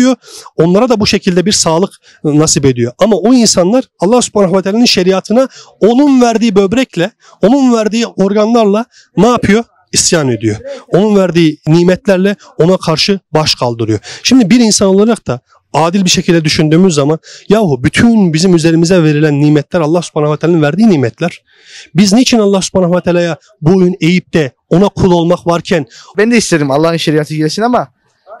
Onlara da bu şekilde bir sağlık nasip ediyor. Ama o insanlar Allah subhanahu ve teala'nın şeriatına onun verdiği böbrekle, onun verdiği organlarla ne yapıyor? İsyan ediyor. Onun verdiği nimetlerle ona karşı baş kaldırıyor. Şimdi bir insan olarak da adil bir şekilde düşündüğümüz zaman yahu bütün bizim üzerimize verilen nimetler Allah subhanahu ve teala'nın verdiği nimetler. Biz niçin Allah subhanahu ve teala'ya boyun eğip de ona kul olmak varken ben de isterim Allah'ın şeriatı gelsin ama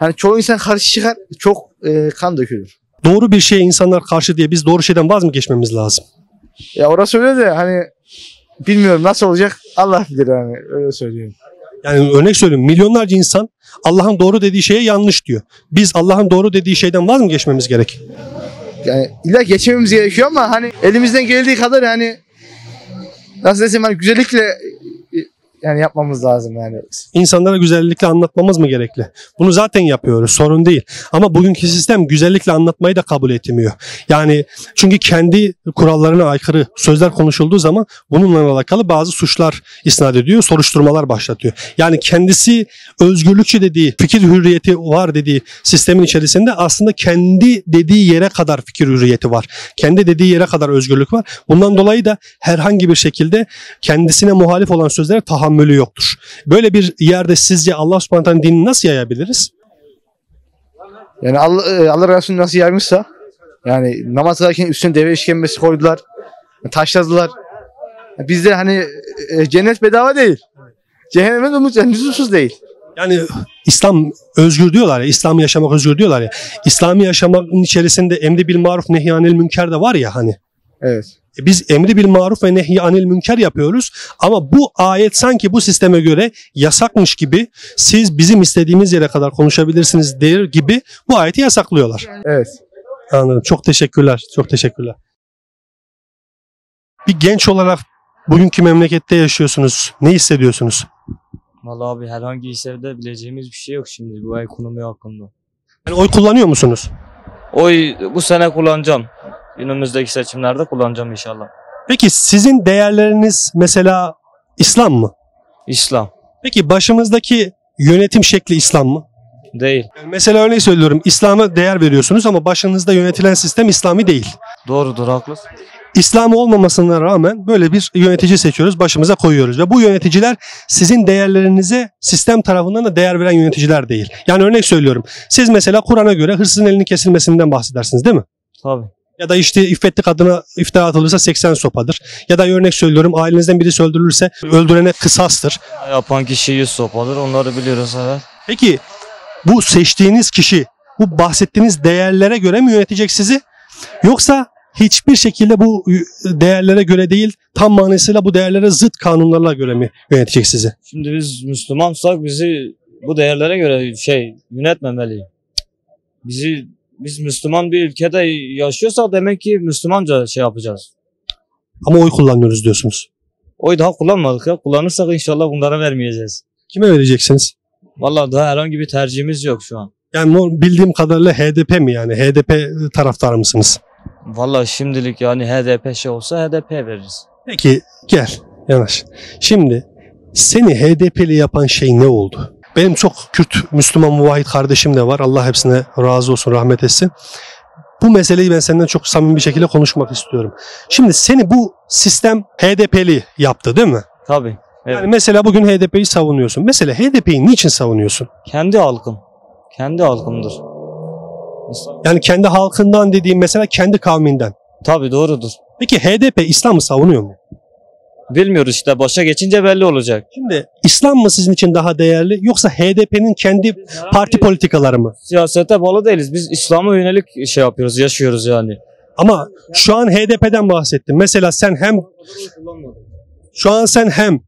hani çoğu insan karşı çıkar, çok e, kan dökülür. Doğru bir şeye insanlar karşı diye biz doğru şeyden vaz mı geçmemiz lazım? Ya orası öyle de hani bilmiyorum nasıl olacak, Allah bilir yani, öyle söyleyeyim. Yani örnek söyleyeyim, milyonlarca insan Allah'ın doğru dediği şeye yanlış diyor. Biz Allah'ın doğru dediği şeyden vaz mı geçmemiz gerek? Yani illa geçmemiz gerekiyor ama hani elimizden geldiği kadar yani nasıl desem hani güzellikle yani yapmamız lazım yani. İnsanlara güzellikle anlatmamız mı gerekli? Bunu zaten yapıyoruz, sorun değil. Ama bugünkü sistem güzellikle anlatmayı da kabul etmiyor. Yani çünkü kendi kurallarına aykırı sözler konuşulduğu zaman bununla alakalı bazı suçlar isnat ediyor, soruşturmalar başlatıyor. Yani kendisi özgürlükçü dediği, fikir hürriyeti var dediği sistemin içerisinde aslında kendi dediği yere kadar fikir hürriyeti var. Kendi dediği yere kadar özgürlük var. Bundan dolayı da herhangi bir şekilde kendisine muhalif olan sözlere tahammül mülü yoktur. Böyle bir yerde sizce Allah subhanahu teala'nın dinini nasıl yayabiliriz? Yani Allah, Allah Resulü nasıl yaymışsa yani namaz kılarken üstüne deve işkembesi koydular, taşladılar. Bizde hani cennet bedava değil. Cehennem lüzumsuz değil. Yani İslam özgür diyorlar ya, İslam'ı yaşamak özgür diyorlar ya. İslam'ı yaşamanın içerisinde emri bil maruf nehy anil münker de var ya hani. Evet. Biz emri bil maruf ve nehy anil münker yapıyoruz ama bu ayet sanki bu sisteme göre yasakmış gibi, siz bizim istediğimiz yere kadar konuşabilirsiniz der gibi bu ayeti yasaklıyorlar. Evet. Anladım. Çok teşekkürler. Çok teşekkürler. Bir genç olarak bugünkü memlekette yaşıyorsunuz. Ne hissediyorsunuz? Vallahi abi herhangi hissede bileceğimiz bir şey yok şimdi bu ekonomi hakkında. Yani oy kullanıyor musunuz? Oy bu sene kullanacağım. Günümüzdeki seçimlerde kullanacağım inşallah. Peki sizin değerleriniz mesela İslam mı? İslam. Peki başımızdaki yönetim şekli İslam mı? Değil. Yani mesela örnek söylüyorum, İslam'a değer veriyorsunuz ama başınızda yönetilen sistem İslami değil. Doğrudur, haklısın. İslam olmamasına rağmen böyle bir yönetici seçiyoruz, başımıza koyuyoruz ve bu yöneticiler sizin değerlerinize sistem tarafından da değer veren yöneticiler değil. Yani örnek söylüyorum, siz mesela Kur'an'a göre hırsızın elinin kesilmesinden bahsedersiniz değil mi? Tabii. Ya da işte iffetli kadına iftira atılırsa seksen sopadır. Ya da örnek söylüyorum, ailenizden birisi öldürülürse öldürene kısastır. Yapan kişi yüz sopadır, onları biliyoruz. Evet. Peki bu seçtiğiniz kişi bu bahsettiğiniz değerlere göre mi yönetecek sizi? Yoksa hiçbir şekilde bu değerlere göre değil, tam manasıyla bu değerlere zıt kanunlarla göre mi yönetecek sizi? Şimdi biz Müslümansak bizi bu değerlere göre şey yönetmemeli. Bizi... Biz Müslüman bir ülkede yaşıyorsak demek ki Müslümanca şey yapacağız. Ama oy kullanıyoruz diyorsunuz. Oy daha kullanmadık ya. Kullanırsak inşallah bunlara vermeyeceğiz. Kime vereceksiniz? Vallahi daha herhangi bir tercihimiz yok şu an. Yani bildiğim kadarıyla H D P mi yani? H D P taraftarı mısınız? Vallahi şimdilik yani H D P şey olsa H D P veririz. Peki gel yanaş. Şimdi seni H D P'li yapan şey ne oldu? Benim çok Kürt Müslüman muvahhid kardeşim de var. Allah hepsine razı olsun, rahmet etsin. Bu meseleyi ben senden çok samimi bir şekilde konuşmak istiyorum. Şimdi seni bu sistem H D P'li yaptı değil mi? Tabii. Evet. Yani mesela bugün H D P'yi savunuyorsun. Mesela H D P'yi niçin savunuyorsun? Kendi halkım. Kendi halkımdır. Yani kendi halkından dediğim mesela kendi kavminden. Tabii doğrudur. Peki H D P İslam'ı savunuyor mu? Bilmiyoruz işte, başa geçince belli olacak. Şimdi İslam mı sizin için daha değerli yoksa H D P'nin kendi parti politikaları mı? Siyasete bağlı değiliz. Biz İslam'a yönelik şey yapıyoruz, yaşıyoruz yani. Ama şu an H D P'den bahsettim. Mesela sen hem şu an sen hem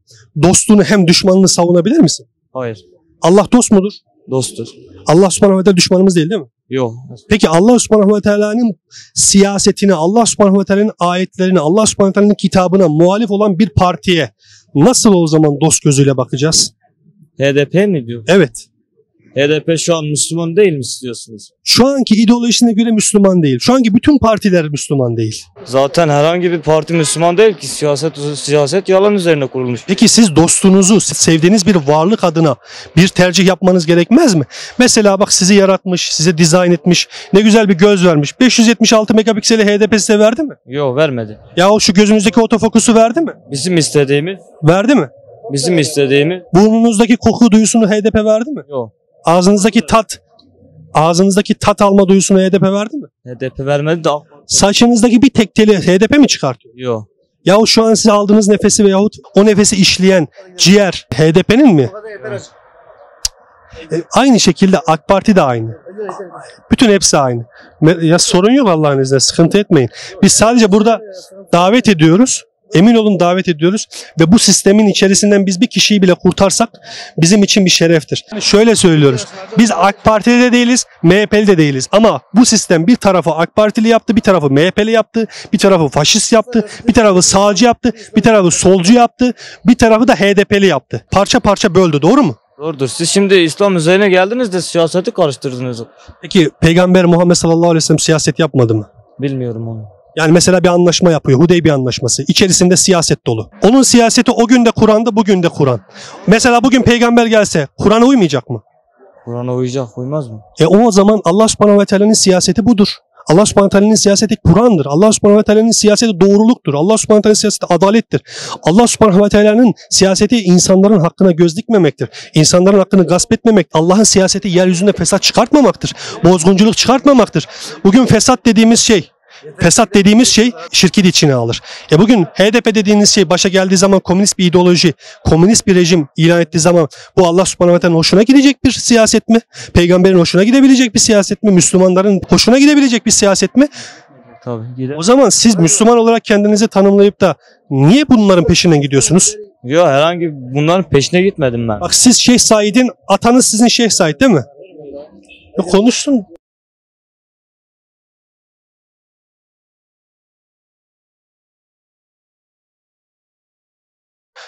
dostunu hem düşmanını savunabilir misin? Hayır. Allah dost mudur? Dosttur. Allah subhanahu ve teala düşmanımız değil değil mi? Yok. Peki Allah subhanahu ve teala'nın siyasetine, Allah subhanahu ve teala'nın ayetlerine, Allah subhanahu ve teala'nın kitabına muhalif olan bir partiye nasıl o zaman dost gözüyle bakacağız? H D P mi diyor? Evet. H D P şu an Müslüman değil mi istiyorsunuz? Şu anki ideolojisine göre Müslüman değil. Şu anki bütün partiler Müslüman değil. Zaten herhangi bir parti Müslüman değil ki. Siyaset siyaset yalan üzerine kurulmuş. Peki siz dostunuzu, sevdiğiniz bir varlık adına bir tercih yapmanız gerekmez mi? Mesela bak sizi yaratmış, size dizayn etmiş, ne güzel bir göz vermiş. beş yüz yetmiş altı megapikseli H D P size verdi mi? Yok, vermedi. Ya o şu gözünüzdeki otofokusu verdi mi? Bizim istediğimi. Verdi mi? Bizim istediğimi. Burnunuzdaki koku duyusunu H D P verdi mi? Yok. Ağzınızdaki tat, ağzınızdaki tat alma duyusunu H D P verdi mi? H D P vermedi de. Saçınızdaki bir tek teli H D P mi çıkartıyor? Yok. Yahu şu an siz aldığınız nefesi veyahut o nefesi işleyen ciğer H D P'nin mi? Evet. E, aynı şekilde AK Parti de aynı. Bütün hepsi aynı. Ya sorun yok, Allah'ın izniyle sıkıntı etmeyin. Biz sadece burada davet ediyoruz. Emin olun davet ediyoruz ve bu sistemin içerisinden biz bir kişiyi bile kurtarsak bizim için bir şereftir. Şöyle söylüyoruz, biz AK Partili de değiliz, M H P'li de değiliz ama bu sistem bir tarafı AK Partili yaptı, bir tarafı M H P'li yaptı, bir tarafı faşist yaptı, bir tarafı sağcı yaptı, bir tarafı solcu yaptı, bir tarafı da H D P'li yaptı. Parça parça böldü, doğru mu? Doğrudur. Siz şimdi İslam üzerine geldiniz de siyaseti karıştırdınız. Peki Peygamber Muhammed sallallahu aleyhi ve sellem siyaset yapmadı mı? Bilmiyorum onu. Yani mesela bir anlaşma yapıyor. Hudeybiye Anlaşması. İçerisinde siyaset dolu. Onun siyaseti o gün de Kur'an'da, bugün de Kur'an. Mesela bugün peygamber gelse Kur'an'a uymayacak mı? Kur'an'a uyacak, uymaz mı? E o zaman Allah subhanahu ve teala'nın siyaseti budur. Allah subhanahu ve teala'nın siyaseti Kur'an'dır. Allah subhanahu ve teala'nın siyaseti doğruluktur. Allah subhanahu ve teala'nın siyaseti adalettir. Allah subhanahu ve teala'nın siyaseti insanların hakkına göz dikmemektir. İnsanların hakkını gasp etmemek. Allah'ın siyaseti yeryüzünde fesat çıkartmamaktır. Bozgunculuk çıkartmamaktır. Bugün fesat dediğimiz şey, fesat dediğimiz şey şirki de içine alır. E bugün H D P dediğiniz şey başa geldiği zaman komünist bir ideoloji, komünist bir rejim ilan ettiği zaman bu Allah subhanahu ve teala'nın hoşuna gidecek bir siyaset mi? Peygamberin hoşuna gidebilecek bir siyaset mi? Müslümanların hoşuna gidebilecek bir siyaset mi? Tabii. O zaman siz Müslüman olarak kendinizi tanımlayıp da niye bunların peşinden gidiyorsunuz? Yok, herhangi bunların peşine gitmedim ben. Bak siz Şeyh Said'in, atanız sizin Şeyh Said değil mi? Ya konuşsun.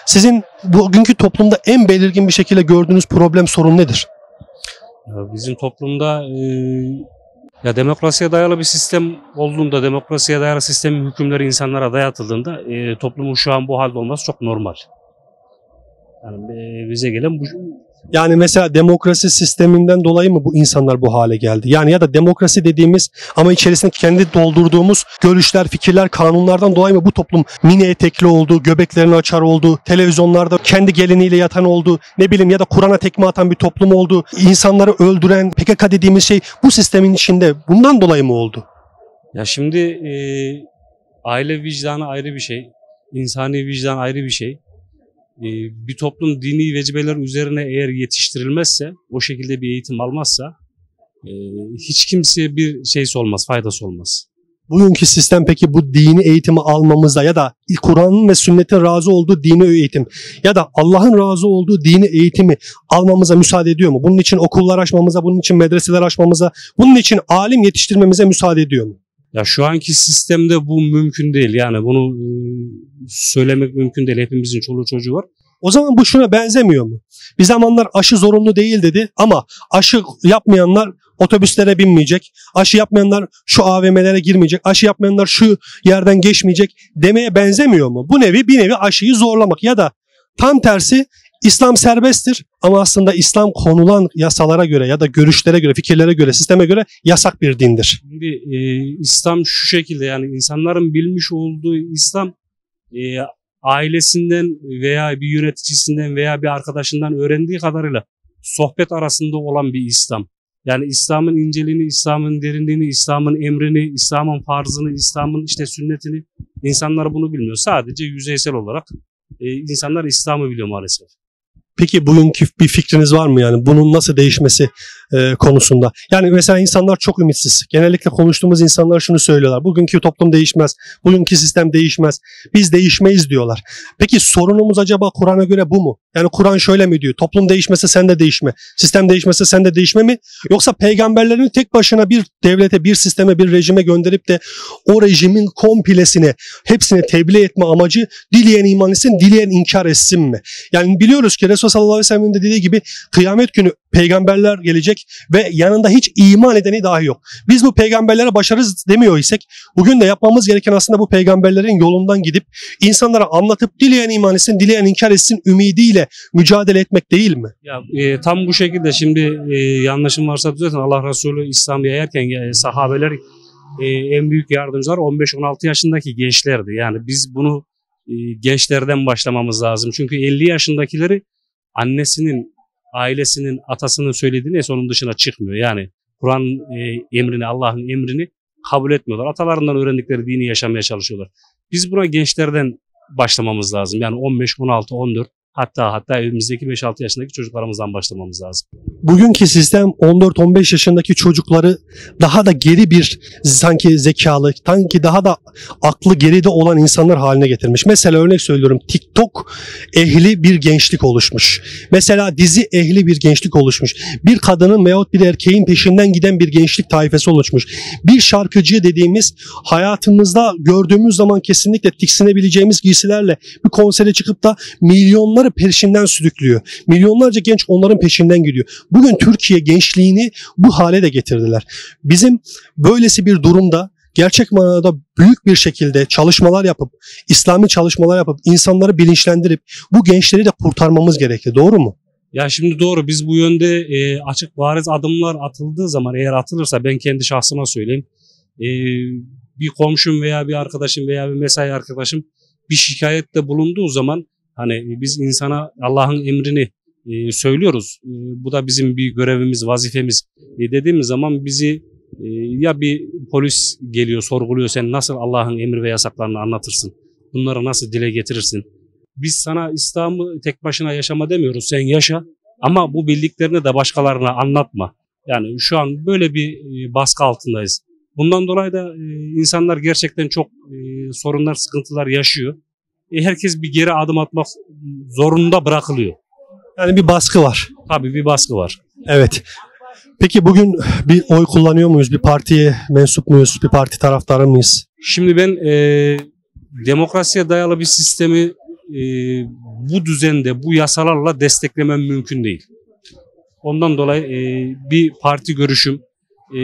Sizin bugünkü toplumda en belirgin bir şekilde gördüğünüz problem, sorun nedir? Ya bizim toplumda e, ya demokrasiye dayalı bir sistem olduğunda, demokrasiye dayalı sistemin hükümleri insanlara dayatıldığında e, toplumun şu an bu halde olması çok normal. Yani e, bize gelen bu. Yani mesela demokrasi sisteminden dolayı mı bu insanlar bu hale geldi? Yani ya da demokrasi dediğimiz ama içerisindeki kendi doldurduğumuz görüşler, fikirler, kanunlardan dolayı mı bu toplum mini etekli oldu, göbeklerini açar oldu, televizyonlarda kendi geliniyle yatan oldu, ne bileyim ya da Kur'an'a tekme atan bir toplum oldu, insanları öldüren P K K dediğimiz şey bu sistemin içinde bundan dolayı mı oldu? Ya şimdi e, aile vicdanı ayrı bir şey, insani vicdan ayrı bir şey. Bir toplum dini vecibeler üzerine eğer yetiştirilmezse, o şekilde bir eğitim almazsa hiç kimseye bir şeysi olmaz, faydası olmaz. Bugünkü sistem peki bu dini eğitimi almamızda ya da Kur'an'ın ve sünnetin razı olduğu dini eğitim ya da Allah'ın razı olduğu dini eğitimi almamıza müsaade ediyor mu? Bunun için okullar açmamıza, bunun için medreseler açmamıza, bunun için alim yetiştirmemize müsaade ediyor mu? Ya şu anki sistemde bu mümkün değil. Yani bunu söylemek mümkün değil. Hepimizin çoluğu çocuğu var. O zaman bu şuna benzemiyor mu? Bir zamanlar aşı zorunlu değil dedi ama aşı yapmayanlar otobüslere binmeyecek, aşı yapmayanlar şu A V M'lere girmeyecek, aşı yapmayanlar şu yerden geçmeyecek demeye benzemiyor mu? Bu nevi bir nevi aşıyı zorlamak ya da tam tersi İslam serbesttir ama aslında İslam konulan yasalara göre ya da görüşlere göre, fikirlere göre, sisteme göre yasak bir dindir. Şimdi e, İslam şu şekilde, yani insanların bilmiş olduğu İslam e, ailesinden veya bir yöneticisinden veya bir arkadaşından öğrendiği kadarıyla sohbet arasında olan bir İslam. Yani İslam'ın inceliğini, İslam'ın derinliğini, İslam'ın emrini, İslam'ın farzını, İslam'ın işte sünnetini insanlar bunu bilmiyor. Sadece yüzeysel olarak e, insanlar İslam'ı biliyor maalesef. Peki bugünkü bir fikriniz var mı yani bunun nasıl değişmesi e, konusunda. Yani mesela insanlar çok ümitsiz. Genellikle konuştuğumuz insanlar şunu söylüyorlar. Bugünkü toplum değişmez. Bugünkü sistem değişmez. Biz değişmeyiz diyorlar. Peki sorunumuz acaba Kur'an'a göre bu mu? Yani Kur'an şöyle mi diyor? Toplum değişmese sen de değişme. Sistem değişmese sen de değişme mi? Yoksa peygamberlerini tek başına bir devlete, bir sisteme, bir rejime gönderip de o rejimin komplesini, hepsini tebliğ etme amacı dileyen iman etsin, dileyen inkar etsin mi? Yani biliyoruz ki Resulullah sallallahu aleyhi ve sellem'in dediği gibi kıyamet günü peygamberler gelecek ve yanında hiç iman edeni dahi yok. Biz bu peygamberlere başarız demiyor isek, bugün de yapmamız gereken aslında bu peygamberlerin yolundan gidip insanlara anlatıp dileyen iman etsin, dileyen inkar etsin ümidiyle mücadele etmek değil mi? Ya, e, tam bu şekilde şimdi e, yanlışım varsa düzeltin. Allah Resulü İslam yayarken e, sahabeler e, en büyük yardımcılar on beş on altı yaşındaki gençlerdi. Yani biz bunu e, gençlerden başlamamız lazım. Çünkü elli yaşındakileri annesinin, ailesinin, atasının söylediği neyse onun dışına çıkmıyor. Yani Kur'an'ın e, emrini, Allah'ın emrini kabul etmiyorlar. Atalarından öğrendikleri dini yaşamaya çalışıyorlar. Biz buna gençlerden başlamamız lazım. Yani on beş, on altı, on dört hatta hatta evimizdeki beş altı yaşındaki çocuklarımızdan başlamamız lazım. Bugünkü sistem on dört on beş yaşındaki çocukları daha da geri bir sanki zekalı, sanki daha da aklı geride olan insanlar haline getirmiş. Mesela örnek söylüyorum, TikTok ehli bir gençlik oluşmuş. Mesela dizi ehli bir gençlik oluşmuş. Bir kadının veyahut bir erkeğin peşinden giden bir gençlik tayfesi oluşmuş. Bir şarkıcı dediğimiz hayatımızda gördüğümüz zaman kesinlikle tiksinebileceğimiz giysilerle bir konsere çıkıp da milyonları peşinden sürüklüyor. Milyonlarca genç onların peşinden gidiyor. Bugün Türkiye gençliğini bu hale de getirdiler. Bizim böylesi bir durumda gerçek manada büyük bir şekilde çalışmalar yapıp, İslami çalışmalar yapıp, insanları bilinçlendirip bu gençleri de kurtarmamız gerekli. Doğru mu? Ya şimdi doğru. Biz bu yönde e, açık bariz adımlar atıldığı zaman, eğer atılırsa, ben kendi şahsıma söyleyeyim. E, bir komşum veya bir arkadaşım veya bir mesai arkadaşım bir şikayette bulunduğu zaman, hani biz insana Allah'ın emrini e, söylüyoruz. E, bu da bizim bir görevimiz, vazifemiz e, dediğimiz zaman bizi e, ya bir polis geliyor, sorguluyor. Sen nasıl Allah'ın emir ve yasaklarını anlatırsın? Bunları nasıl dile getirirsin? Biz sana İslam'ı tek başına yaşama demiyoruz. Sen yaşa ama bu bildiklerini de başkalarına anlatma. Yani şu an böyle bir e, baskı altındayız. Bundan dolayı da e, insanlar gerçekten çok e, sorunlar, sıkıntılar yaşıyor. Herkes bir geri adım atmak zorunda bırakılıyor. Yani bir baskı var. Tabii bir baskı var. Evet. Peki bugün bir oy kullanıyor muyuz? Bir partiye mensup muyuz? Bir parti taraftarı mıyız? Şimdi ben e, demokrasiye dayalı bir sistemi e, bu düzende, bu yasalarla desteklemem mümkün değil. Ondan dolayı e, bir parti görüşüm, e,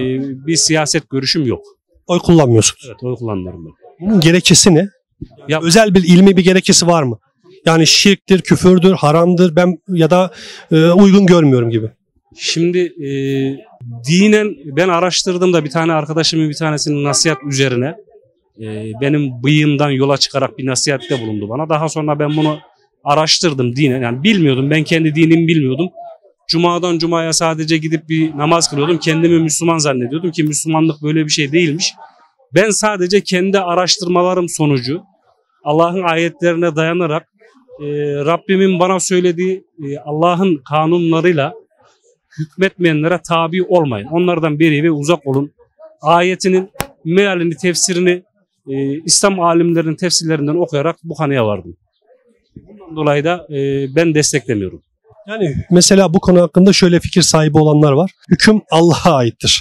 bir siyaset görüşüm yok. Oy kullanmıyorsunuz. Evet, oy kullanmıyorum ben. Bunun gerekçesi ne? Ya, özel bir ilmi bir gerekçesi var mı? Yani şirktir, küfürdür, haramdır, ben ya da e, uygun görmüyorum gibi. Şimdi e, dinen ben araştırdığımda bir tane arkadaşımın bir tanesinin nasihat üzerine e, benim bıyığımdan yola çıkarak bir nasihatte bulundu bana. Daha sonra ben bunu araştırdım dinen. Yani bilmiyordum, ben kendi dinimi bilmiyordum. Cuma'dan cumaya sadece gidip bir namaz kılıyordum. Kendimi Müslüman zannediyordum ki Müslümanlık böyle bir şey değilmiş. Ben sadece kendi araştırmalarım sonucu Allah'ın ayetlerine dayanarak e, Rabbimin bana söylediği e, Allah'ın kanunlarıyla hükmetmeyenlere tabi olmayın. Onlardan beri ve uzak olun. Ayetinin mealini, tefsirini e, İslam alimlerinin tefsirlerinden okuyarak bu kanıya vardım. Bundan dolayı da e, ben desteklemiyorum. Yani mesela bu konu hakkında şöyle fikir sahibi olanlar var. Hüküm Allah'a aittir.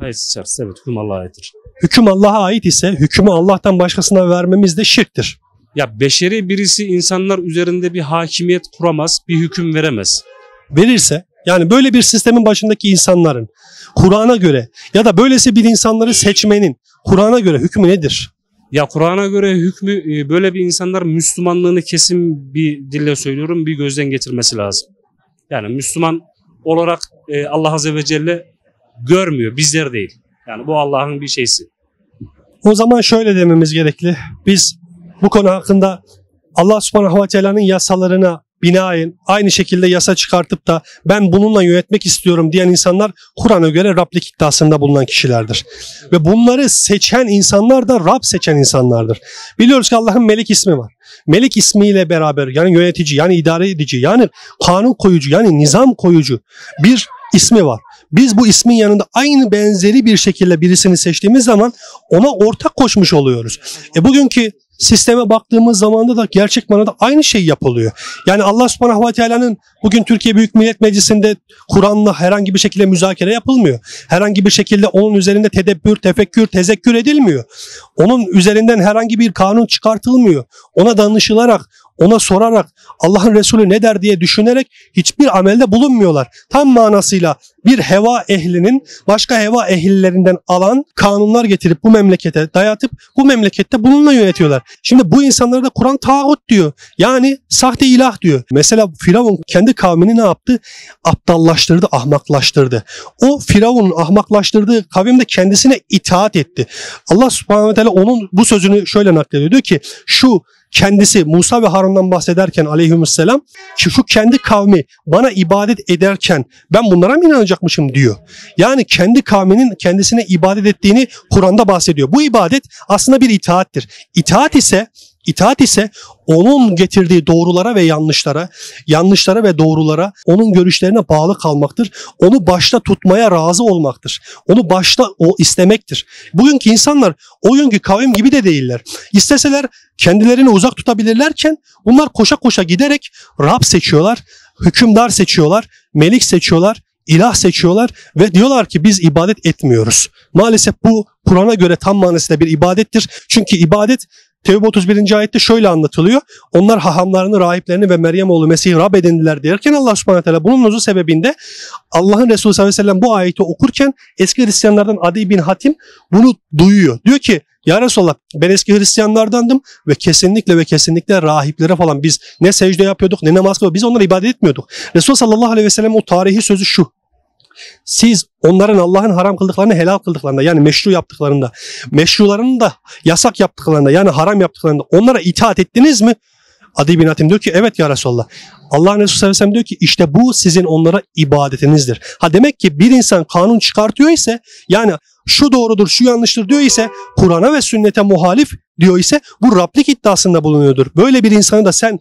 Hayır, içerisi, evet, hüküm Allah'a aittir. Hüküm Allah'a ait ise hükümü Allah'tan başkasına vermemiz de şirktir. Ya beşeri birisi insanlar üzerinde bir hakimiyet kuramaz, bir hüküm veremez. Verirse, yani böyle bir sistemin başındaki insanların Kur'an'a göre ya da böylesi bir insanları seçmenin Kur'an'a göre hükmü nedir? Ya Kur'an'a göre hükmü böyle bir insanlar Müslümanlığını kesin bir dille söylüyorum bir gözden geçirmesi lazım. Yani Müslüman olarak Allah Azze ve Celle görmüyor, bizler değil. Yani bu Allah'ın bir şeysi. O zaman şöyle dememiz gerekli. Biz bu konu hakkında Allah Subhanahu ve Teala'nın yasalarına binaen aynı şekilde yasa çıkartıp da ben bununla yönetmek istiyorum diyen insanlar Kur'an'a göre Rab'lik iddiasında bulunan kişilerdir. Ve bunları seçen insanlar da Rab seçen insanlardır. Biliyoruz ki Allah'ın Melik ismi var. Melik ismiyle beraber yani yönetici, yani idare edici, yani kanun koyucu, yani nizam koyucu bir ismi var. biz bu ismin yanında aynı benzeri bir şekilde birisini seçtiğimiz zaman ona ortak koşmuş oluyoruz. E bugünkü sisteme baktığımız zamanda da gerçek manada aynı şey yapılıyor. Yani Allah Subhanahu ve Teala'nın bugün Türkiye Büyük Millet Meclisi'nde Kur'an'la herhangi bir şekilde müzakere yapılmıyor. Herhangi bir şekilde onun üzerinde tedebbür, tefekkür, tezekkür edilmiyor. Onun üzerinden herhangi bir kanun çıkartılmıyor. Ona danışılarak, ona sorarak, Allah'ın Resulü ne der diye düşünerek hiçbir amelde bulunmuyorlar. Tam manasıyla bir heva ehlinin başka heva ehillerinden alan kanunlar getirip bu memlekete dayatıp bu memlekette bununla yönetiyorlar. Şimdi bu insanlara da Kur'an tağut diyor. Yani sahte ilah diyor. Mesela Firavun kendi kavmini ne yaptı? Aptallaştırdı, ahmaklaştırdı. O Firavun'un ahmaklaştırdığı kavim de kendisine itaat etti. Allah Subhanahu ve Teala onun bu sözünü şöyle naklediyor. Diyor ki şu kendisi Musa ve Harun'dan bahsederken aleyhisselam ki şu kendi kavmi bana ibadet ederken ben bunlara mı inanacakmışım diyor. Yani kendi kavminin kendisine ibadet ettiğini Kur'an'da bahsediyor. Bu ibadet aslında bir itaattir. İtaat ise İtaat ise onun getirdiği doğrulara ve yanlışlara, yanlışlara ve doğrulara, onun görüşlerine bağlı kalmaktır. Onu başta tutmaya razı olmaktır. Onu başta o istemektir. Bugünkü insanlar o günkü kavim gibi de değiller. İsteseler kendilerini uzak tutabilirlerken bunlar koşa koşa giderek Rab seçiyorlar, hükümdar seçiyorlar, melik seçiyorlar, ilah seçiyorlar ve diyorlar ki biz ibadet etmiyoruz. Maalesef bu Kur'an'a göre tam manasıyla bir ibadettir. Çünkü ibadet Tevbe otuz birinci ayette şöyle anlatılıyor. Onlar hahamlarını, rahiplerini ve Meryem oğlu Mesih'i Rab edindiler derken Allah subhanahu teala bunun nuzu sebebinde Allah'ın Resulü sallallahu aleyhi ve sellem bu ayeti okurken eski Hristiyanlardan Adi bin Hatim bunu duyuyor. Diyor ki ya Resulallah ben eski Hristiyanlardandım ve kesinlikle ve kesinlikle rahiplere falan biz ne secde yapıyorduk ne namaz kılıyorduk, biz onlara ibadet etmiyorduk. Resulullah sallallahu aleyhi ve sellem o tarihi sözü şu. Siz onların Allah'ın haram kıldıklarını helal kıldıklarında yani meşru yaptıklarında, meşrularını da yasak yaptıklarında yani haram yaptıklarında onlara itaat ettiniz mi? Adi bin Hatim diyor ki evet ya Resulallah. Allah'ın Resulü sallallahu aleyhi ve sellem diyor ki işte bu sizin onlara ibadetinizdir. Ha demek ki bir insan kanun çıkartıyor ise yani şu doğrudur şu yanlıştır diyor ise Kur'an'a ve sünnete muhalif diyor ise bu Rab'lik iddiasında bulunuyordur. Böyle bir insanı da sen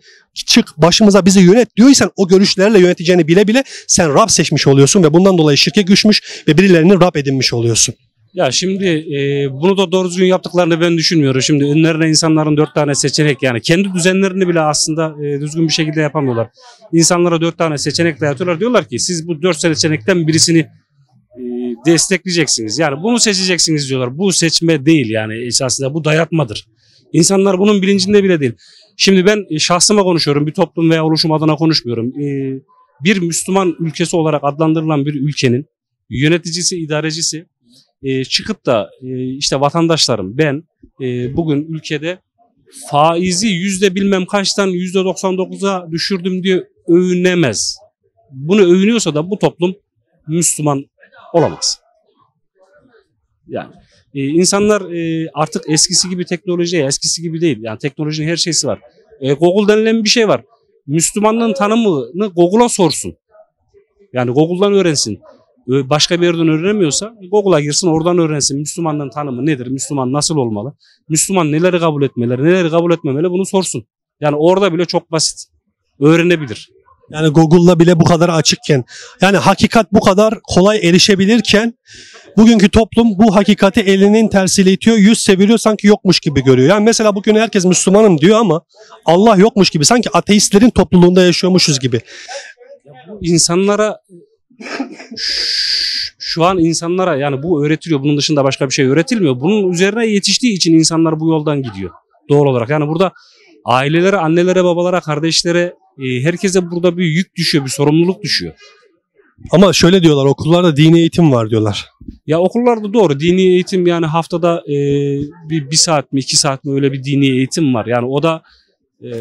çık başımıza bizi yönet diyorsan o görüşlerle yöneteceğini bile bile sen Rab seçmiş oluyorsun ve bundan dolayı şirke düşmüş ve birilerini Rab edinmiş oluyorsun. Ya şimdi e, bunu da doğru düzgün yaptıklarını ben düşünmüyorum. Şimdi önlerine insanların dört tane seçenek yani kendi düzenlerini bile aslında e, düzgün bir şekilde yapamıyorlar. İnsanlara dört tane seçenek dayatıyorlar. Diyorlar ki siz bu dört seçenekten birisini e, destekleyeceksiniz. Yani bunu seçeceksiniz diyorlar. Bu seçme değil yani esasında bu dayatmadır. İnsanlar bunun bilincinde bile değil. Şimdi ben şahsıma konuşuyorum. Bir toplum veya oluşum adına konuşmuyorum. E, bir Müslüman ülkesi olarak adlandırılan bir ülkenin yöneticisi, idarecisi E, çıkıp da e, işte vatandaşlarım ben e, bugün ülkede faizi yüzde bilmem kaçtan yüzde doksan dokuza düşürdüm diye övünemez. Bunu övünüyorsa da bu toplum Müslüman olamaz. Yani e, insanlar e, artık eskisi gibi teknolojiye eskisi gibi değil. Yani teknolojinin her şeysi var. E, Google denilen bir şey var. Müslümanlığın tanımını Google'a sorsun. Yani Google'dan öğrensin. Başka bir yerden öğrenemiyorsa Google'a girsin oradan öğrensin. Müslümanlığın tanımı nedir? Müslüman nasıl olmalı? Müslüman neleri kabul etmeleri, neleri kabul etmemeli bunu sorsun. Yani orada bile çok basit. Öğrenebilir. Yani Google'la bile bu kadar açıkken, yani hakikat bu kadar kolay erişebilirken bugünkü toplum bu hakikati elinin tersiyle itiyor, yüz çeviriyor sanki yokmuş gibi görüyor. Yani mesela bugün herkes Müslümanım diyor ama Allah yokmuş gibi sanki ateistlerin topluluğunda yaşıyormuşuz gibi. İnsanlara şu an insanlara yani bu öğretiliyor. Bunun dışında başka bir şey öğretilmiyor. Bunun üzerine yetiştiği için insanlar bu yoldan gidiyor. Doğal olarak. Yani burada ailelere, annelere, babalara, kardeşlere herkese burada bir yük düşüyor. Bir sorumluluk düşüyor. Ama şöyle diyorlar okullarda dini eğitim var diyorlar. Ya okullarda doğru. Dini eğitim yani haftada e, bir, bir saat mi iki saat mi öyle bir dini eğitim var. Yani o da Ee,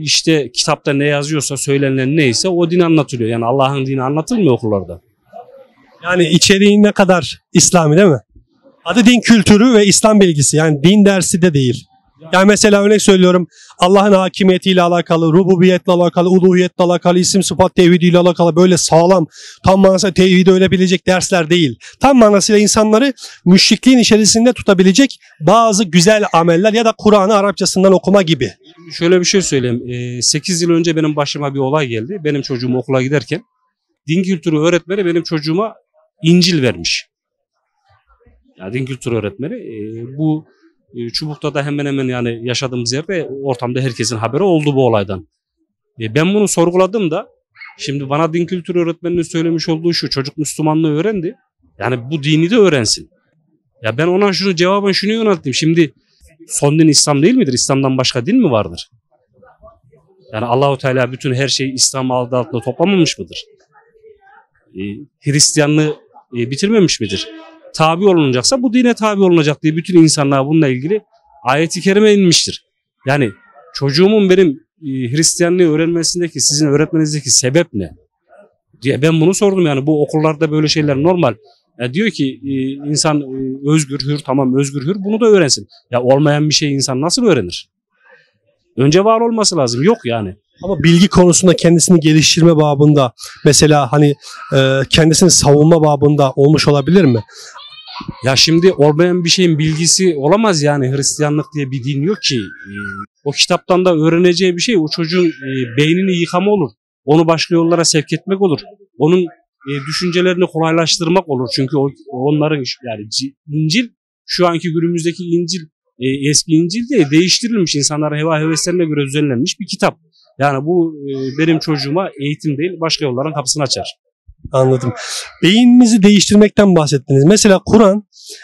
işte kitapta ne yazıyorsa söylenen neyse o din anlatılıyor. Yani Allah'ın dini anlatılmıyor okullarda. Yani içeriğin ne kadar İslami değil mi? Adı din kültürü ve İslam bilgisi. Yani din dersi de değil. Yani mesela örnek söylüyorum Allah'ın hakimiyetiyle alakalı, rububiyetle alakalı, uluhiyetle alakalı, isim sıfat tevhidiyle alakalı böyle sağlam tam manasıyla tevhidi öğrenebilecek dersler değil. Tam manasıyla insanları müşrikliğin içerisinde tutabilecek bazı güzel ameller ya da Kur'an'ı Arapçasından okuma gibi. Şöyle bir şey söyleyeyim. sekiz yıl önce benim başıma bir olay geldi. Benim çocuğum okula giderken din kültürü öğretmeni benim çocuğuma İncil vermiş. Yani din kültürü öğretmeni. E, bu e, Çubuk'ta da hemen hemen yani yaşadığımız yerde ortamda herkesin haberi oldu bu olaydan. E, ben bunu sorguladım da şimdi bana din kültürü öğretmeninin söylemiş olduğu şu: çocuk Müslümanlığı öğrendi. Yani bu dini de öğrensin. Ya ben ona şunu cevaben şunu yönelttim. Şimdi son din İslam değil midir? İslam'dan başka din mi vardır? Yani Allahu Teala bütün her şeyi İslam adı altında toplamamış mıdır? E, Hristiyanlığı e, bitirmemiş midir? Tabi olunacaksa bu dine tabi olunacak diye bütün insanlığa bununla ilgili ayet-i kerime inmiştir. Yani çocuğumun benim e, Hristiyanlığı öğrenmesindeki, sizin öğretmenizdeki sebep ne? Diye ben bunu sordum. Yani bu okullarda böyle şeyler normal. Ya diyor ki e, insan e, özgür, hür, tamam özgür, hür, bunu da öğrensin. Ya olmayan bir şeyi insan nasıl öğrenir? Önce var olması lazım. Yok yani. Ama bilgi konusunda kendisini geliştirme babında, mesela hani e, kendisini savunma babında olmuş olabilir mi? Ya şimdi olmayan bir şeyin bilgisi olamaz yani. Hristiyanlık diye bir din yok ki. O kitaptan da öğreneceği bir şey o çocuğun e, beynini yıkama olur. Onu başka yollara sevk etmek olur. Onun e, düşüncelerini kolaylaştırmak olur. Çünkü o, onların yani İncil, şu anki günümüzdeki İncil, e, eski İncil diye değiştirilmiş, insanların heva heveslerine göre düzenlenmiş bir kitap. Yani bu e, benim çocuğuma eğitim değil başka yolların kapısını açar. Anladım. Beynimizi değiştirmekten bahsettiniz. Mesela Kur'an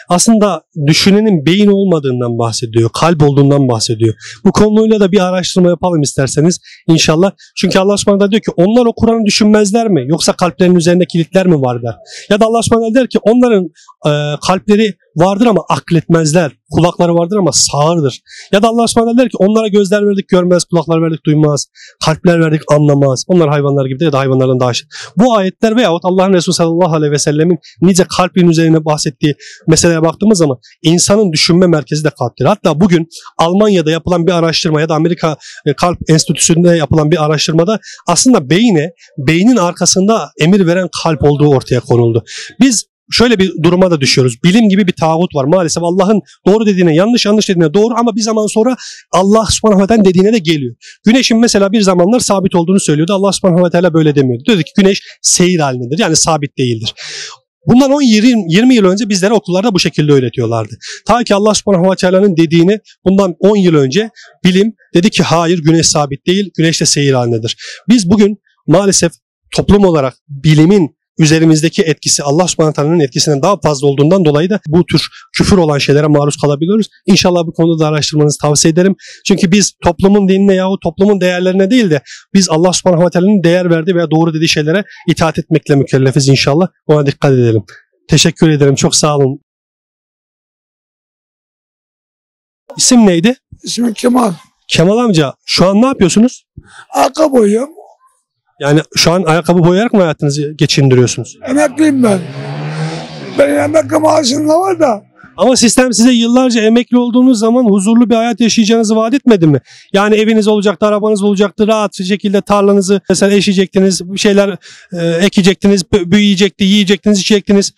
aslında düşünenin beyin olmadığından bahsediyor, kalp olduğundan bahsediyor. Bu konuyla da bir araştırma yapalım isterseniz inşallah. Çünkü Allah Subhanahu Teala diyor ki onlar o Kur'an'ı düşünmezler mi? Yoksa kalplerinin üzerinde kilitler mi vardır? Ya da Allah Subhanahu Teala der ki onların e, kalpleri vardır ama akletmezler. Kulakları vardır ama sağırdır. Ya da Allah Subhanahu der ki onlara gözler verdik görmez, kulaklar verdik duymaz, kalpler verdik anlamaz. Onlar hayvanlar gibi de, ya da hayvanlardan daha aşağı. Bu ayetler veyahut Allah'ın Resulü sallallahu aleyhi ve sellemin nice kalbin üzerine bahsettiği meseleye baktığımız zaman insanın düşünme merkezi de kalptir. Hatta bugün Almanya'da yapılan bir araştırma ya da Amerika Kalp Enstitüsü'nde yapılan bir araştırmada aslında beyine, beynin arkasında emir veren kalp olduğu ortaya konuldu. Biz şöyle bir duruma da düşüyoruz. Bilim gibi bir tağut var. Maalesef Allah'ın doğru dediğine yanlış, yanlış dediğine doğru ama bir zaman sonra Allah Subhanahu ve Teala dediğine de geliyor. Güneşin mesela bir zamanlar sabit olduğunu söylüyordu. Allah Subhanahu ve Teala böyle demiyordu. Dedi ki güneş seyir halindedir. Yani sabit değildir. Bundan on yirmi yıl önce bizlere okullarda bu şekilde öğretiyorlardı. Ta ki Allah Subhanahu ve Teala'nın dediğini bundan on yıl önce bilim dedi ki hayır, güneş sabit değil. Güneş de seyir halindedir. Biz bugün maalesef toplum olarak bilimin üzerimizdeki etkisi Allah Subhanahu Teala'nın etkisinden daha fazla olduğundan dolayı da bu tür küfür olan şeylere maruz kalabiliyoruz. İnşallah bu konuda da araştırmanızı tavsiye ederim. Çünkü biz toplumun dinine yahut toplumun değerlerine değil de biz Allah Subhanahu Teala'nın değer verdiği veya doğru dediği şeylere itaat etmekle mükellefiz inşallah. Ona dikkat edelim. Teşekkür ederim. Çok sağ olun. İsim neydi? İsmim Kemal. Kemal amca, şu an ne yapıyorsunuz? Arka boyuyorum. Yani şu an ayakkabı boyayarak mı hayatınızı geçindiriyorsunuz? Emekliyim ben. Benim emekli maaşım da var da. Ama sistem size yıllarca emekli olduğunuz zaman huzurlu bir hayat yaşayacağınızı vaat etmedi mi? Yani eviniz olacaktı, arabanız olacaktı, rahat bir şekilde tarlanızı mesela eşecektiniz, bir şeyler e, ekecektiniz, büyüyecekti, yiyecektiniz, içecektiniz.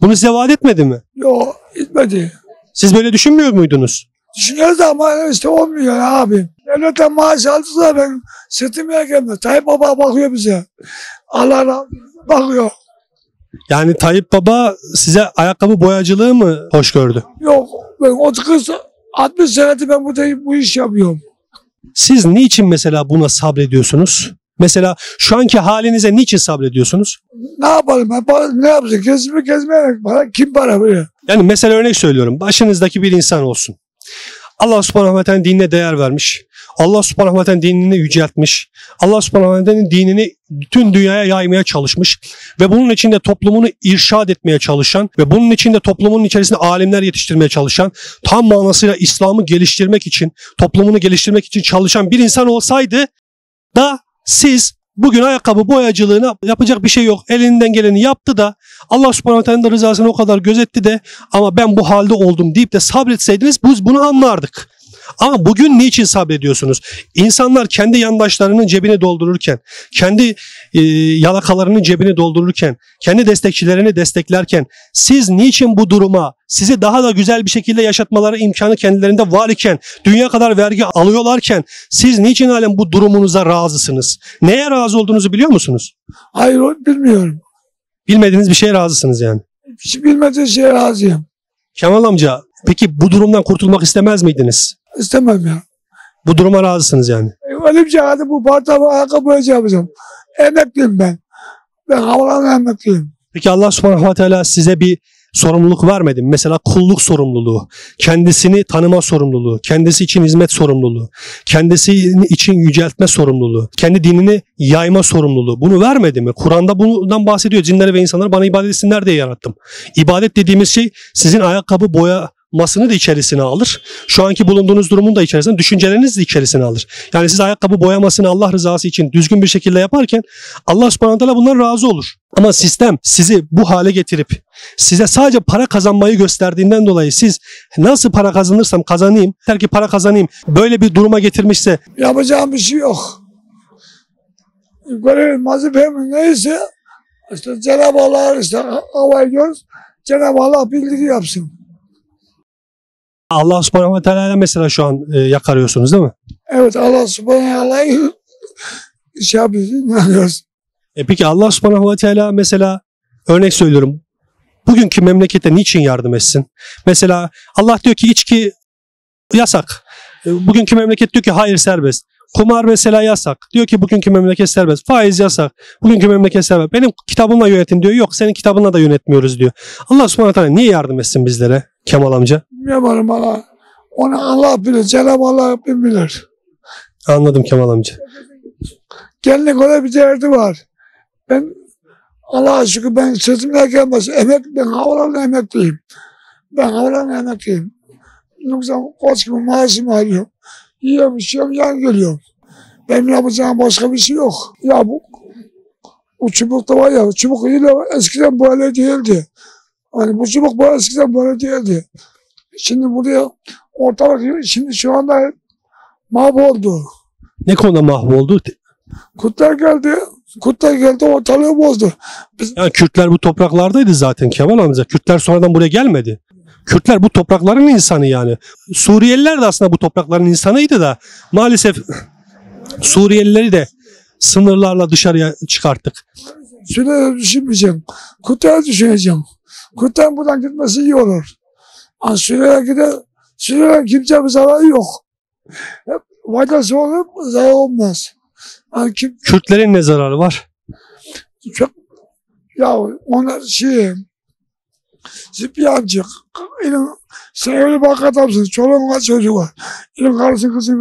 Bunu size vaat etmedi mi? Yok, etmedi. Siz böyle düşünmüyor muydunuz? Düşünüyoruz ama işte olmuyor abi. Devletten maaş aldık da ben sırtım yerken Tayyip Baba bakıyor bize. Allah razı bakıyor. Yani Tayyip Baba size ayakkabı boyacılığı mı hoş gördü? Yok. Ben otuz altmış senedir ben burada bu iş yapıyorum. Siz niçin mesela buna sabrediyorsunuz? Mesela şu anki halinize niçin sabrediyorsunuz? Ne yapalım? Ne yapacağız? Kesme kesmeyerek bana. Kim para böyle? Yani mesela örnek söylüyorum. Başınızdaki bir insan olsun. Allah Subhanahu ve Teala dinine değer vermiş. Allah Subhanahu ve Teala dinini yüceltmiş. Allah Subhanahu ve Teala'nın dinini bütün dünyaya yaymaya çalışmış ve bunun içinde toplumunu irşad etmeye çalışan ve bunun içinde toplumun içerisinde alimler yetiştirmeye çalışan, tam manasıyla İslam'ı geliştirmek için, toplumunu geliştirmek için çalışan bir insan olsaydı da siz bugün ayakkabı boyacılığına yapacak bir şey yok. Elinden geleni yaptı da Allah Subhanahu ve Teala'nın rızasını o kadar gözetti de ama ben bu halde oldum deyip de sabretseydiniz biz bunu anlardık. Ama bugün niçin sabrediyorsunuz? İnsanlar kendi yandaşlarının cebini doldururken, kendi e, yalakalarının cebini doldururken, kendi destekçilerini desteklerken siz niçin bu duruma, sizi daha da güzel bir şekilde yaşatmaları imkanı kendilerinde var iken, dünya kadar vergi alıyorlarken siz niçin halen bu durumunuza razısınız? Neye razı olduğunuzu biliyor musunuz? Hayır, bilmiyorum. Bilmediğiniz bir şeye razısınız yani. Hiç bilmediğiniz şeye razıyım. Kemal amca, peki bu durumdan kurtulmak istemez miydiniz? İstemem ya. Bu duruma razısınız yani. Ölümce hadi bu partamı ayakkabı yapacağım. Emekliyim ben. Ben havalarına emekliyim. Peki Allah subhanahu ve teala size bir sorumluluk vermedi mi? Mesela kulluk sorumluluğu, kendisini tanıma sorumluluğu, kendisi için hizmet sorumluluğu, kendisi için yüceltme sorumluluğu, kendi dinini yayma sorumluluğu. Bunu vermedi mi? Kur'an'da bundan bahsediyor. Cinleri ve insanları bana ibadet etsinler diye yarattım. İbadet dediğimiz şey sizin ayakkabı boyamasını da içerisine alır. Şu anki bulunduğunuz durumun da içerisine, düşünceleriniz de içerisine alır. Yani siz ayakkabı boyamasını Allah rızası için düzgün bir şekilde yaparken Allah subhanahu ve teala bundan razı olur. Ama sistem sizi bu hale getirip size sadece para kazanmayı gösterdiğinden dolayı siz nasıl para kazanırsam kazanayım, der ki para kazanayım, böyle bir duruma getirmişse yapacağım bir şey yok. Görevim, vazifem neyse işte Cenab-ı Allah'a işte havayı görürüz, Cenab-ı Allah bildiri yapsın. Allah subhanahu ve teala'ya mesela şu an e, yakarıyorsunuz değil mi? Evet, Allah subhanahu ve teala'yı şey yapıyoruz. E peki Allah subhanahu ve teala mesela örnek söylüyorum. Bugünkü memlekete niçin yardım etsin? Mesela Allah diyor ki içki yasak. Bugünkü memleket diyor ki hayır serbest. Kumar mesela yasak. Diyor ki bugünkü memleket serbest. Faiz yasak. Bugünkü memleket serbest. Benim kitabımla yönetin diyor. Yok, senin kitabınla da yönetmiyoruz diyor. Allah subhanahu teala niye yardım etsin bizlere Kemal amca? Bilmiyorum Allah. Onu Allah bilir. Cenab-ı Allah bilir. Anladım Kemal amca. Kendine göre bir derdi var. Ben Allah'a şükür ben sözümle gelmez. Emek, ben havalarla emekliyim. Ben havalarla emekliyim. Yoksa koç gibi maaşımı alıyorum. Yiyorum, içiyorum, yan geliyorum. Benim yapacağım başka bir şey yok. Ya bu, bu çubuk da var ya, çubuk yine eskiden böyle değildi. Hani bu çubuk böyle eskiden böyle değildi. Şimdi buraya ortalık, şimdi şu anda mahvoldu. Ne konuda mahvoldu? Kurtlar geldi. Kurtlar geldi, ortalığı bozdu. Biz... Yani Kürtler bu topraklardaydı zaten Kemal amca. Kürtler sonradan buraya gelmedi. Kürtler bu toprakların insanı yani. Suriyeliler de aslında bu toprakların insanıydı da maalesef Suriyelileri de sınırlarla dışarıya çıkarttık. Şöyle düşünmeyeceğim. Kurtlar düşüneceğim. Kurtlar buradan gitmesi iyi olur. Yani Suriye'ye gider. Suriye'ye kimse bir zararı yok. Hep faydası olur, zararı olmaz. Yani kim, Kürtlerin ne zararı var? Çok, ya onlar şey, zipiyancık, sen öyle bak adamsın, çoluğun kaç çocuğu var, elin karısı kızın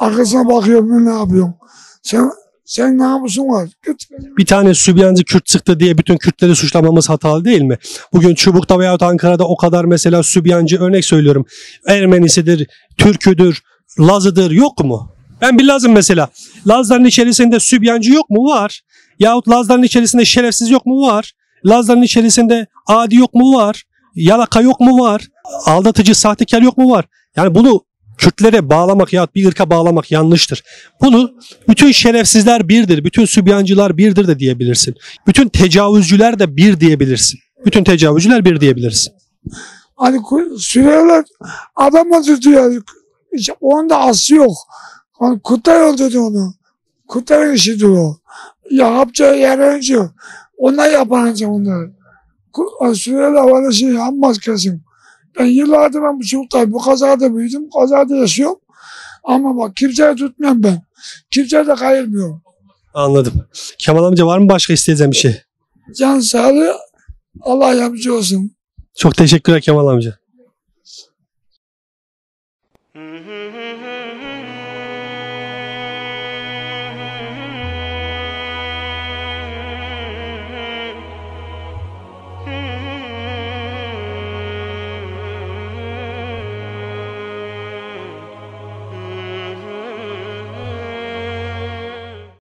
arkasına bakıyorum, ne yapıyorum, sen, sen namusun var. Git. Bir tane sübyancı Kürt çıktı diye bütün Kürtleri suçlamamız hatalı değil mi? Bugün Çubuk'ta veyahut Ankara'da o kadar mesela sübyancı, örnek söylüyorum, Ermenisidir, Türküdür, Lazıdır, yok mu? Ben bir Laz'ım mesela. Lazların içerisinde sübyancı yok mu? Var. Yahut Lazların içerisinde şerefsiz yok mu? Var. Lazların içerisinde adi yok mu? Var. Yalaka yok mu? Var. Aldatıcı, sahtekar yok mu? Var. Yani bunu Kürtlere bağlamak yahut bir ırka bağlamak yanlıştır. Bunu bütün şerefsizler birdir, bütün sübyancılar birdir de diyebilirsin. Bütün tecavüzcüler de bir diyebilirsin. Bütün tecavüzcüler bir diyebilirsin. Hani Suriyeliler adamla tutuyor. Onda aslı yok. Kurtlar öldürdü onu. Kurtların işidir o. Ya yapacağı yer önce. Onlar yapanca onlar. Süreyla böyle şey yanmaz kesin. Ben yıllardır ben bu çocuklar bu kazada büyüdüm. Kazada yaşıyorum. Ama bak kimseye tutmuyorum ben. Kimseye de kayırmıyorum. Anladım. Kemal amca var mı başka isteyeceğim bir şey? Can sağlığı, Allah yardımcı olsun. Çok teşekkürler Kemal amca.